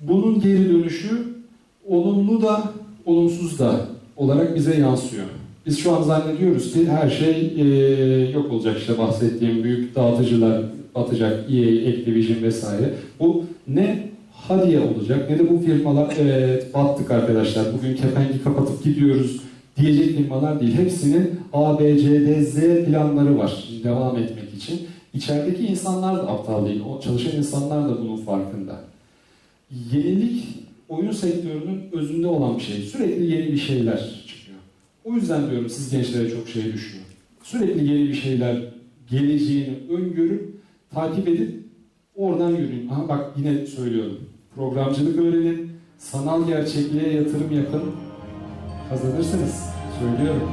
Bunun geri dönüşü olumlu da olumsuz da olarak bize yansıyor. Biz şu an zannediyoruz ki her şey ee, yok olacak, işte bahsettiğim büyük dağıtıcılar batacak, E A, Activision vesaire. Bu ne hadiye olacak ne de bu firmalar evet battık arkadaşlar bugün kepengi kapatıp gidiyoruz diyecek firmalar değil. Hepsinin A, B, C, D, Z planları var devam etmek için. İçerideki insanlar da aptal değil, o çalışan insanlar da bunun farkında. Yenilik oyun sektörünün özünde olan bir şey. Sürekli yeni bir şeyler çıkıyor. O yüzden diyorum siz gençlere çok şey düşüyor. Sürekli yeni bir şeyler geleceğini öngörüp, takip edip oradan yürüyün. Aha bak yine söylüyorum. Programcılık öğrenin, sanal gerçekliğe yatırım yapın. Kazanırsınız. Söylüyorum.